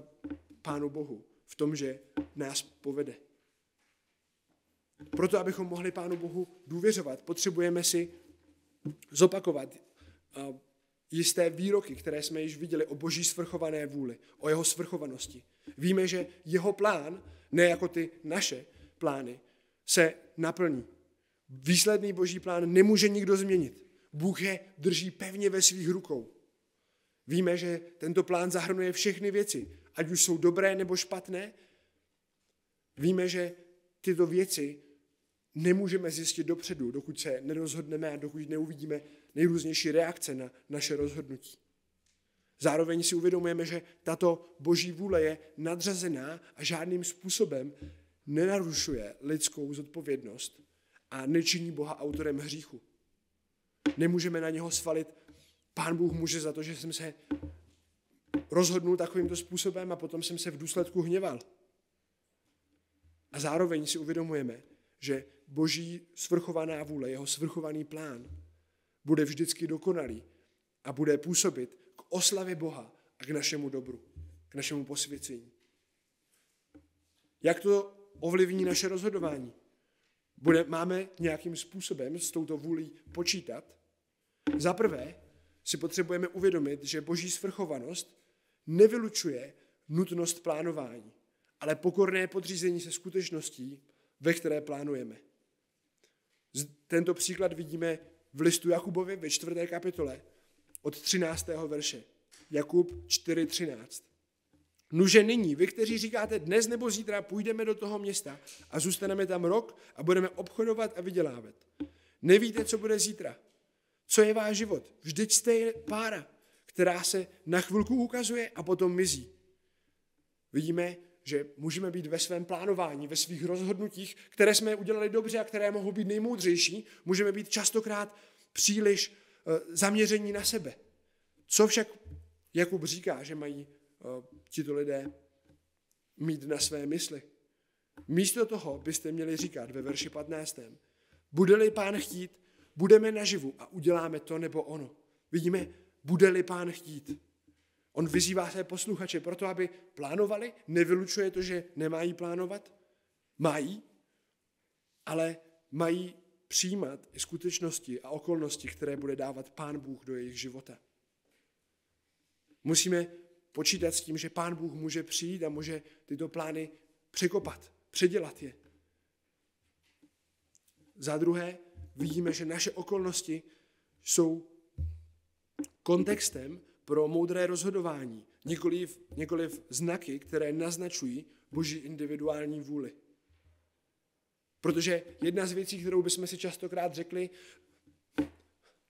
Pánu Bohu v tom, že nás povede. Proto, abychom mohli Pánu Bohu důvěřovat, potřebujeme si zopakovat jisté výroky, které jsme již viděli o boží svrchované vůli, o jeho svrchovanosti. Víme, že jeho plán, ne jako ty naše plány, se naplní. Výsledný boží plán nemůže nikdo změnit. Bůh je drží pevně ve svých rukou. Víme, že tento plán zahrnuje všechny věci, ať už jsou dobré nebo špatné. Víme, že tyto věci nemůžeme zjistit dopředu, dokud se nerozhodneme a dokud neuvidíme nejrůznější reakce na naše rozhodnutí. Zároveň si uvědomujeme, že tato boží vůle je nadřazená a žádným způsobem nenarušuje lidskou zodpovědnost a nečiní Boha autorem hříchu. Nemůžeme na něho svalit, Pán Bůh může za to, že jsem se rozhodnul takovýmto způsobem a potom jsem se v důsledku hněval. A zároveň si uvědomujeme, že boží svrchovaná vůle, jeho svrchovaný plán bude vždycky dokonalý a bude působit k oslavě Boha a k našemu dobru, k našemu posvěcení. Jak to ovlivní naše rozhodování? Bude, máme nějakým způsobem s touto vůlí počítat? Za prvé si potřebujeme uvědomit, že boží svrchovanost nevylučuje nutnost plánování, ale pokorné podřízení se skutečností, ve které plánujeme. Tento příklad vidíme v listu Jakubovi ve čtvrté kapitole od třináctého verše. Jakub čtyři třináct. Nuže nyní, vy, kteří říkáte, dnes nebo zítra půjdeme do toho města a zůstaneme tam rok a budeme obchodovat a vydělávat. Nevíte, co bude zítra. Co je váš život? Vždyť jste je pára, která se na chvilku ukazuje a potom mizí. Vidíme, že můžeme být ve svém plánování, ve svých rozhodnutích, které jsme udělali dobře a které mohou být nejmoudřejší, můžeme být častokrát příliš zaměření na sebe. Co však Jakub říká, že mají tito lidé mít na své mysli? Místo toho byste měli říkat ve verši patnáctém. Bude-li Pán chtít, budeme naživu a uděláme to nebo ono. Vidíme, bude-li Pán chtít. On vyzývá své posluchače proto, aby plánovali, nevylučuje to, že nemají plánovat, mají, ale mají přijímat i skutečnosti a okolnosti, které bude dávat Pán Bůh do jejich života. Musíme počítat s tím, že Pán Bůh může přijít a může tyto plány překopat, předělat je. Za druhé, vidíme, že naše okolnosti jsou kontextem pro moudré rozhodování, nikoliv, nikoliv znaky, které naznačují boží individuální vůli. Protože jedna z věcí, kterou bychom si častokrát řekli,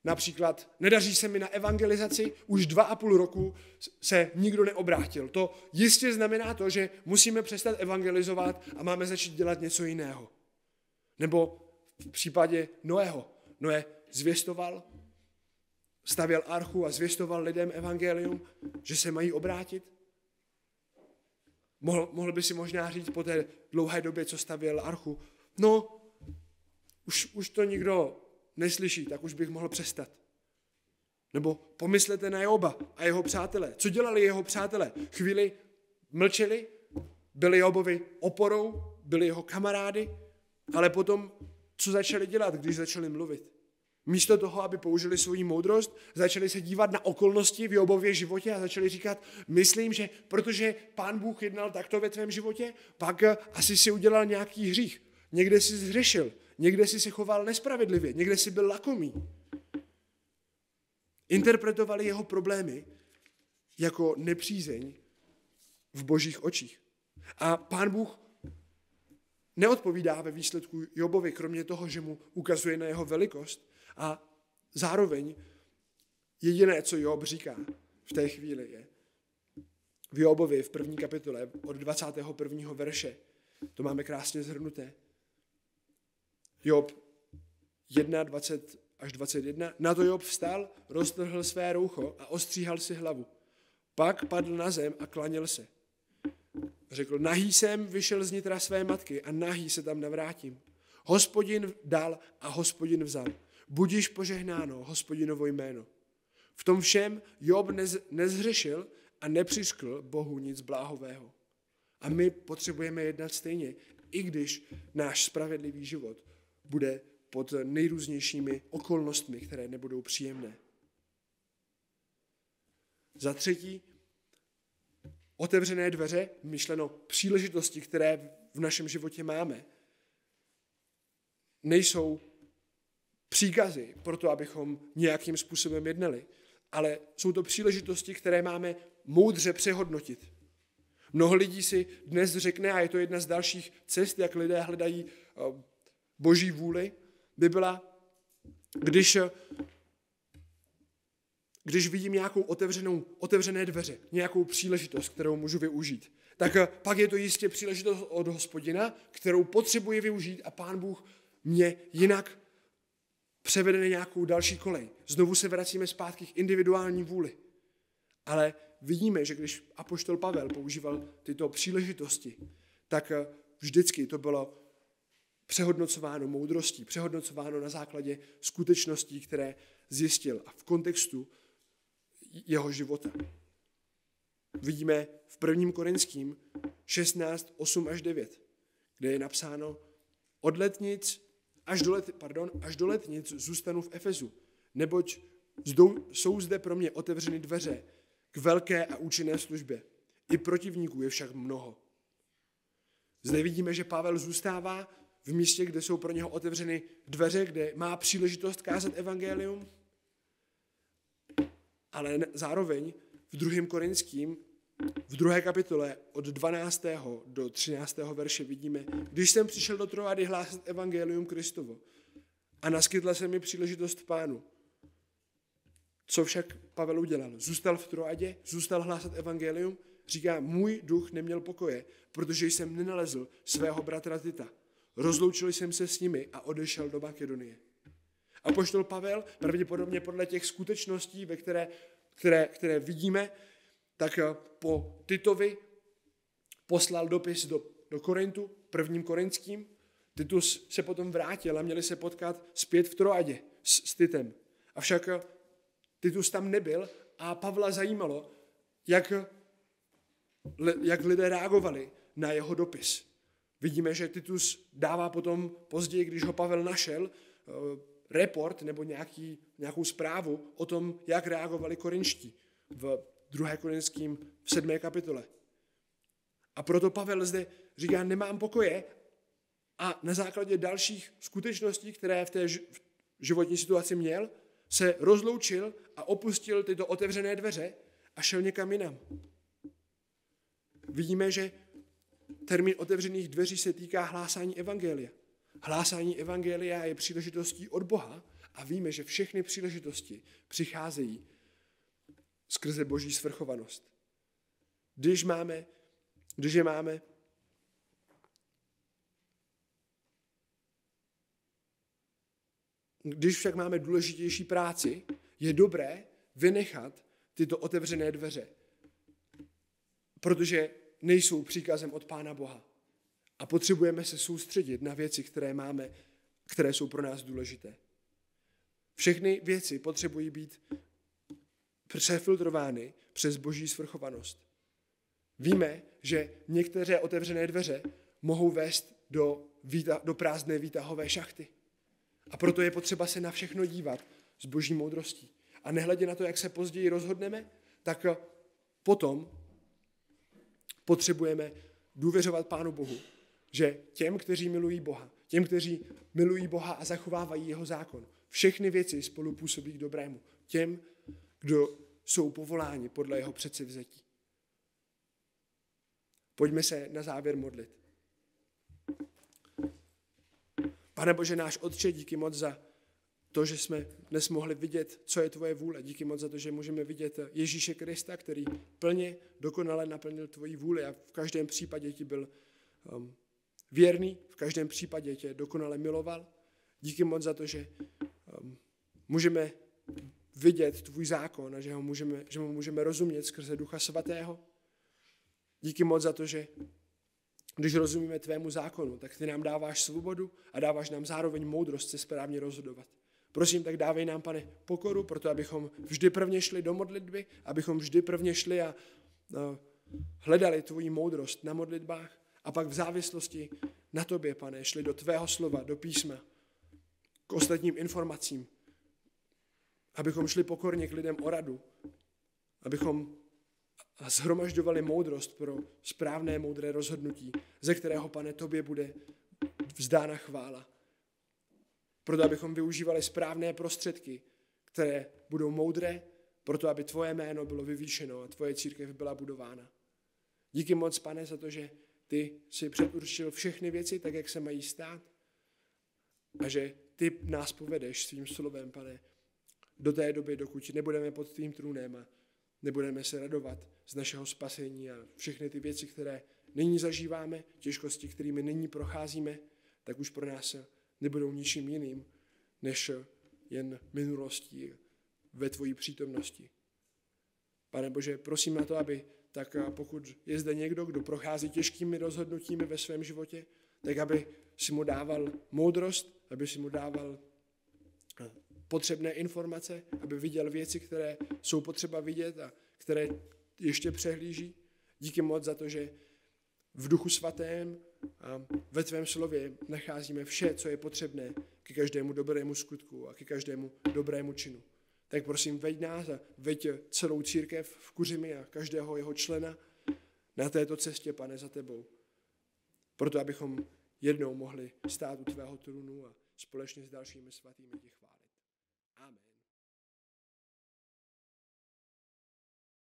například, nedaří se mi na evangelizaci, už dva a půl roku se nikdo neobrátil. To jistě znamená to, že musíme přestat evangelizovat a máme začít dělat něco jiného. Nebo v případě Noého. Noé zvěstoval, stavěl archu a zvěstoval lidem evangelium, že se mají obrátit. Mohl, mohl by si možná říct po té dlouhé době, co stavěl archu, no, už, už to nikdo neslyší, tak už bych mohl přestat. Nebo pomyslete na Jóba a jeho přátele. Co dělali jeho přátele? Chvíli mlčeli, byli Jóbovi oporou, byli jeho kamarády, ale potom, co začali dělat, když začali mluvit? Místo toho, aby použili svoji moudrost, začali se dívat na okolnosti v Jóbově životě a začali říkat, myslím, že protože Pán Bůh jednal takto ve tvém životě, pak asi si udělal nějaký hřích. Někde si zhřešil, někde si se choval nespravedlivě, někde si byl lakomý. Interpretovali jeho problémy jako nepřízeň v božích očích. A Pán Bůh neodpovídá ve výsledku Jobovi, kromě toho, že mu ukazuje na jeho velikost. A zároveň jediné, co Job říká v té chvíli, je v Jobovi v první kapitole od dvacátého prvního verše, to máme krásně zhrnuté, Job jedna, dvacet až dvacet jedna, na to Job vstal, roztrhl své roucho a ostříhal si hlavu. Pak padl na zem a klaněl se. Řekl, nahý jsem vyšel z nitra své matky a nahý se tam navrátím. Hospodin dal a Hospodin vzal. Budiš požehnáno, Hospodinovo jméno. V tom všem Job nez, nezhřešil a nepřiškl Bohu nic bláhového. A my potřebujeme jednat stejně, i když náš spravedlivý život bude pod nejrůznějšími okolnostmi, které nebudou příjemné. Za třetí, otevřené dveře, myšleno příležitosti, které v našem životě máme, nejsou příkazy pro to, abychom nějakým způsobem jednali, ale jsou to příležitosti, které máme moudře přehodnotit. Mnoho lidí si dnes řekne, a je to jedna z dalších cest, jak lidé hledají boží vůli, by byla, když, když vidím nějakou otevřenou, otevřené dveře, nějakou příležitost, kterou můžu využít, tak pak je to jistě příležitost od Hospodina, kterou potřebuji využít a Pán Bůh mě jinak převede na nějakou další kolej. Znovu se vracíme zpátky k individuální vůli. Ale vidíme, že když apoštol Pavel používal tyto příležitosti, tak vždycky to bylo přehodnocováno moudrostí, přehodnocováno na základě skutečností, které zjistil a v kontextu jeho života. Vidíme v prvním Korinským šestnáct, osm až devět, kde je napsáno od letnic Až do, let, pardon, až do letnic zůstanu v Efezu, neboť zdou, jsou zde pro mě otevřeny dveře k velké a účinné službě. I protivníků je však mnoho. Zde vidíme, že Pavel zůstává v místě, kde jsou pro něho otevřeny dveře, kde má příležitost kázat evangelium, ale zároveň v druhém Korinským, v druhé kapitole od dvanáctého do třináctého verše vidíme, když jsem přišel do Troady hlásit evangelium Kristovo a naskytla se mi příležitost Pánu. Co však Pavel udělal? Zůstal v Troadě, zůstal hlásat evangelium, říká, můj duch neměl pokoje, protože jsem nenalezl svého bratra Tita. Rozloučil jsem se s nimi a odešel do Bakédonie. Apoštol Pavel, pravděpodobně podle těch skutečností, ve které, které, které vidíme, tak po Titovi poslal dopis do, do Korintu, prvním Korinským. Titus se potom vrátil a měli se potkat zpět v Troadě s, s Titem. Avšak Titus tam nebyl a Pavla zajímalo, jak, jak lidé reagovali na jeho dopis. Vidíme, že Titus dává potom později, když ho Pavel našel, report nebo nějaký, nějakou zprávu o tom, jak reagovali korinští v druhé Korinským v sedmé kapitole. A proto Pavel zde říká, nemám pokoje a na základě dalších skutečností, které v té životní situaci měl, se rozloučil a opustil tyto otevřené dveře a šel někam jinam. Vidíme, že termín otevřených dveří se týká hlásání evangelia. Hlásání evangelia je příležitostí od Boha a víme, že všechny příležitosti přicházejí skrze boží svrchovanost. Když máme, když je máme, když však máme důležitější práci, je dobré vynechat tyto otevřené dveře, protože nejsou příkazem od Pána Boha. A potřebujeme se soustředit na věci, které máme, které jsou pro nás důležité. Všechny věci potřebují být přefiltrovány přes boží svrchovanost. Víme, že některé otevřené dveře mohou vést do, výta, do prázdné výtahové šachty. A proto je potřeba se na všechno dívat s boží moudrostí. A nehledě na to, jak se později rozhodneme, tak potom potřebujeme důvěřovat Pánu Bohu, že těm, kteří milují Boha, těm, kteří milují Boha a zachovávají jeho zákon, všechny věci spolu působí k dobrému. Těm, kdo jsou povoláni podle jeho předsevzetí. Pojďme se na závěr modlit. Pane Bože, náš Otče, díky moc za to, že jsme dnes mohli vidět, co je tvoje vůle. Díky moc za to, že můžeme vidět Ježíše Krista, který plně, dokonale naplnil tvoji vůli a v každém případě ti byl um, věrný, v každém případě tě dokonale miloval. Díky moc za to, že um, můžeme vidět tvůj zákon a že ho můžeme, že mu můžeme rozumět skrze Ducha svatého. Díky moc za to, že když rozumíme tvému zákonu, tak ty nám dáváš svobodu a dáváš nám zároveň moudrost se správně rozhodovat. Prosím, tak dávej nám, Pane, pokoru, proto abychom vždy prvně šli do modlitby, abychom vždy prvně šli a no, hledali tvoji moudrost na modlitbách a pak v závislosti na tobě, Pane, šli do tvého slova, do písma, k ostatním informacím, abychom šli pokorně k lidem o radu, abychom shromažďovali moudrost pro správné, moudré rozhodnutí, ze kterého, Pane, tobě bude vzdána chvála. Proto, abychom využívali správné prostředky, které budou moudré, proto, aby tvoje jméno bylo vyvýšeno a tvoje církev byla budována. Díky moc, Pane, za to, že ty jsi předurčil všechny věci tak, jak se mají stát a že ty nás povedeš svým slovem, Pane, do té doby, dokud nebudeme pod tvým trůnem a nebudeme se radovat z našeho spasení a všechny ty věci, které nyní zažíváme, těžkosti, kterými nyní procházíme, tak už pro nás nebudou ničím jiným, než jen minulostí ve tvojí přítomnosti. Pane Bože, prosím na to, aby tak pokud je zde někdo, kdo prochází těžkými rozhodnutími ve svém životě, tak aby si mu dával moudrost, aby si mu dával potřebné informace, aby viděl věci, které jsou potřeba vidět a které ještě přehlíží. Díky moc za to, že v Duchu svatém a ve tvém slově nacházíme vše, co je potřebné ke každému dobrému skutku a ke každému dobrému činu. Tak prosím, veď nás a veď celou církev v Kuřimi a každého jeho člena na této cestě, Pane, za tebou. Proto, abychom jednou mohli stát u tvého trůnu a společně s dalšími svatými tě chválit.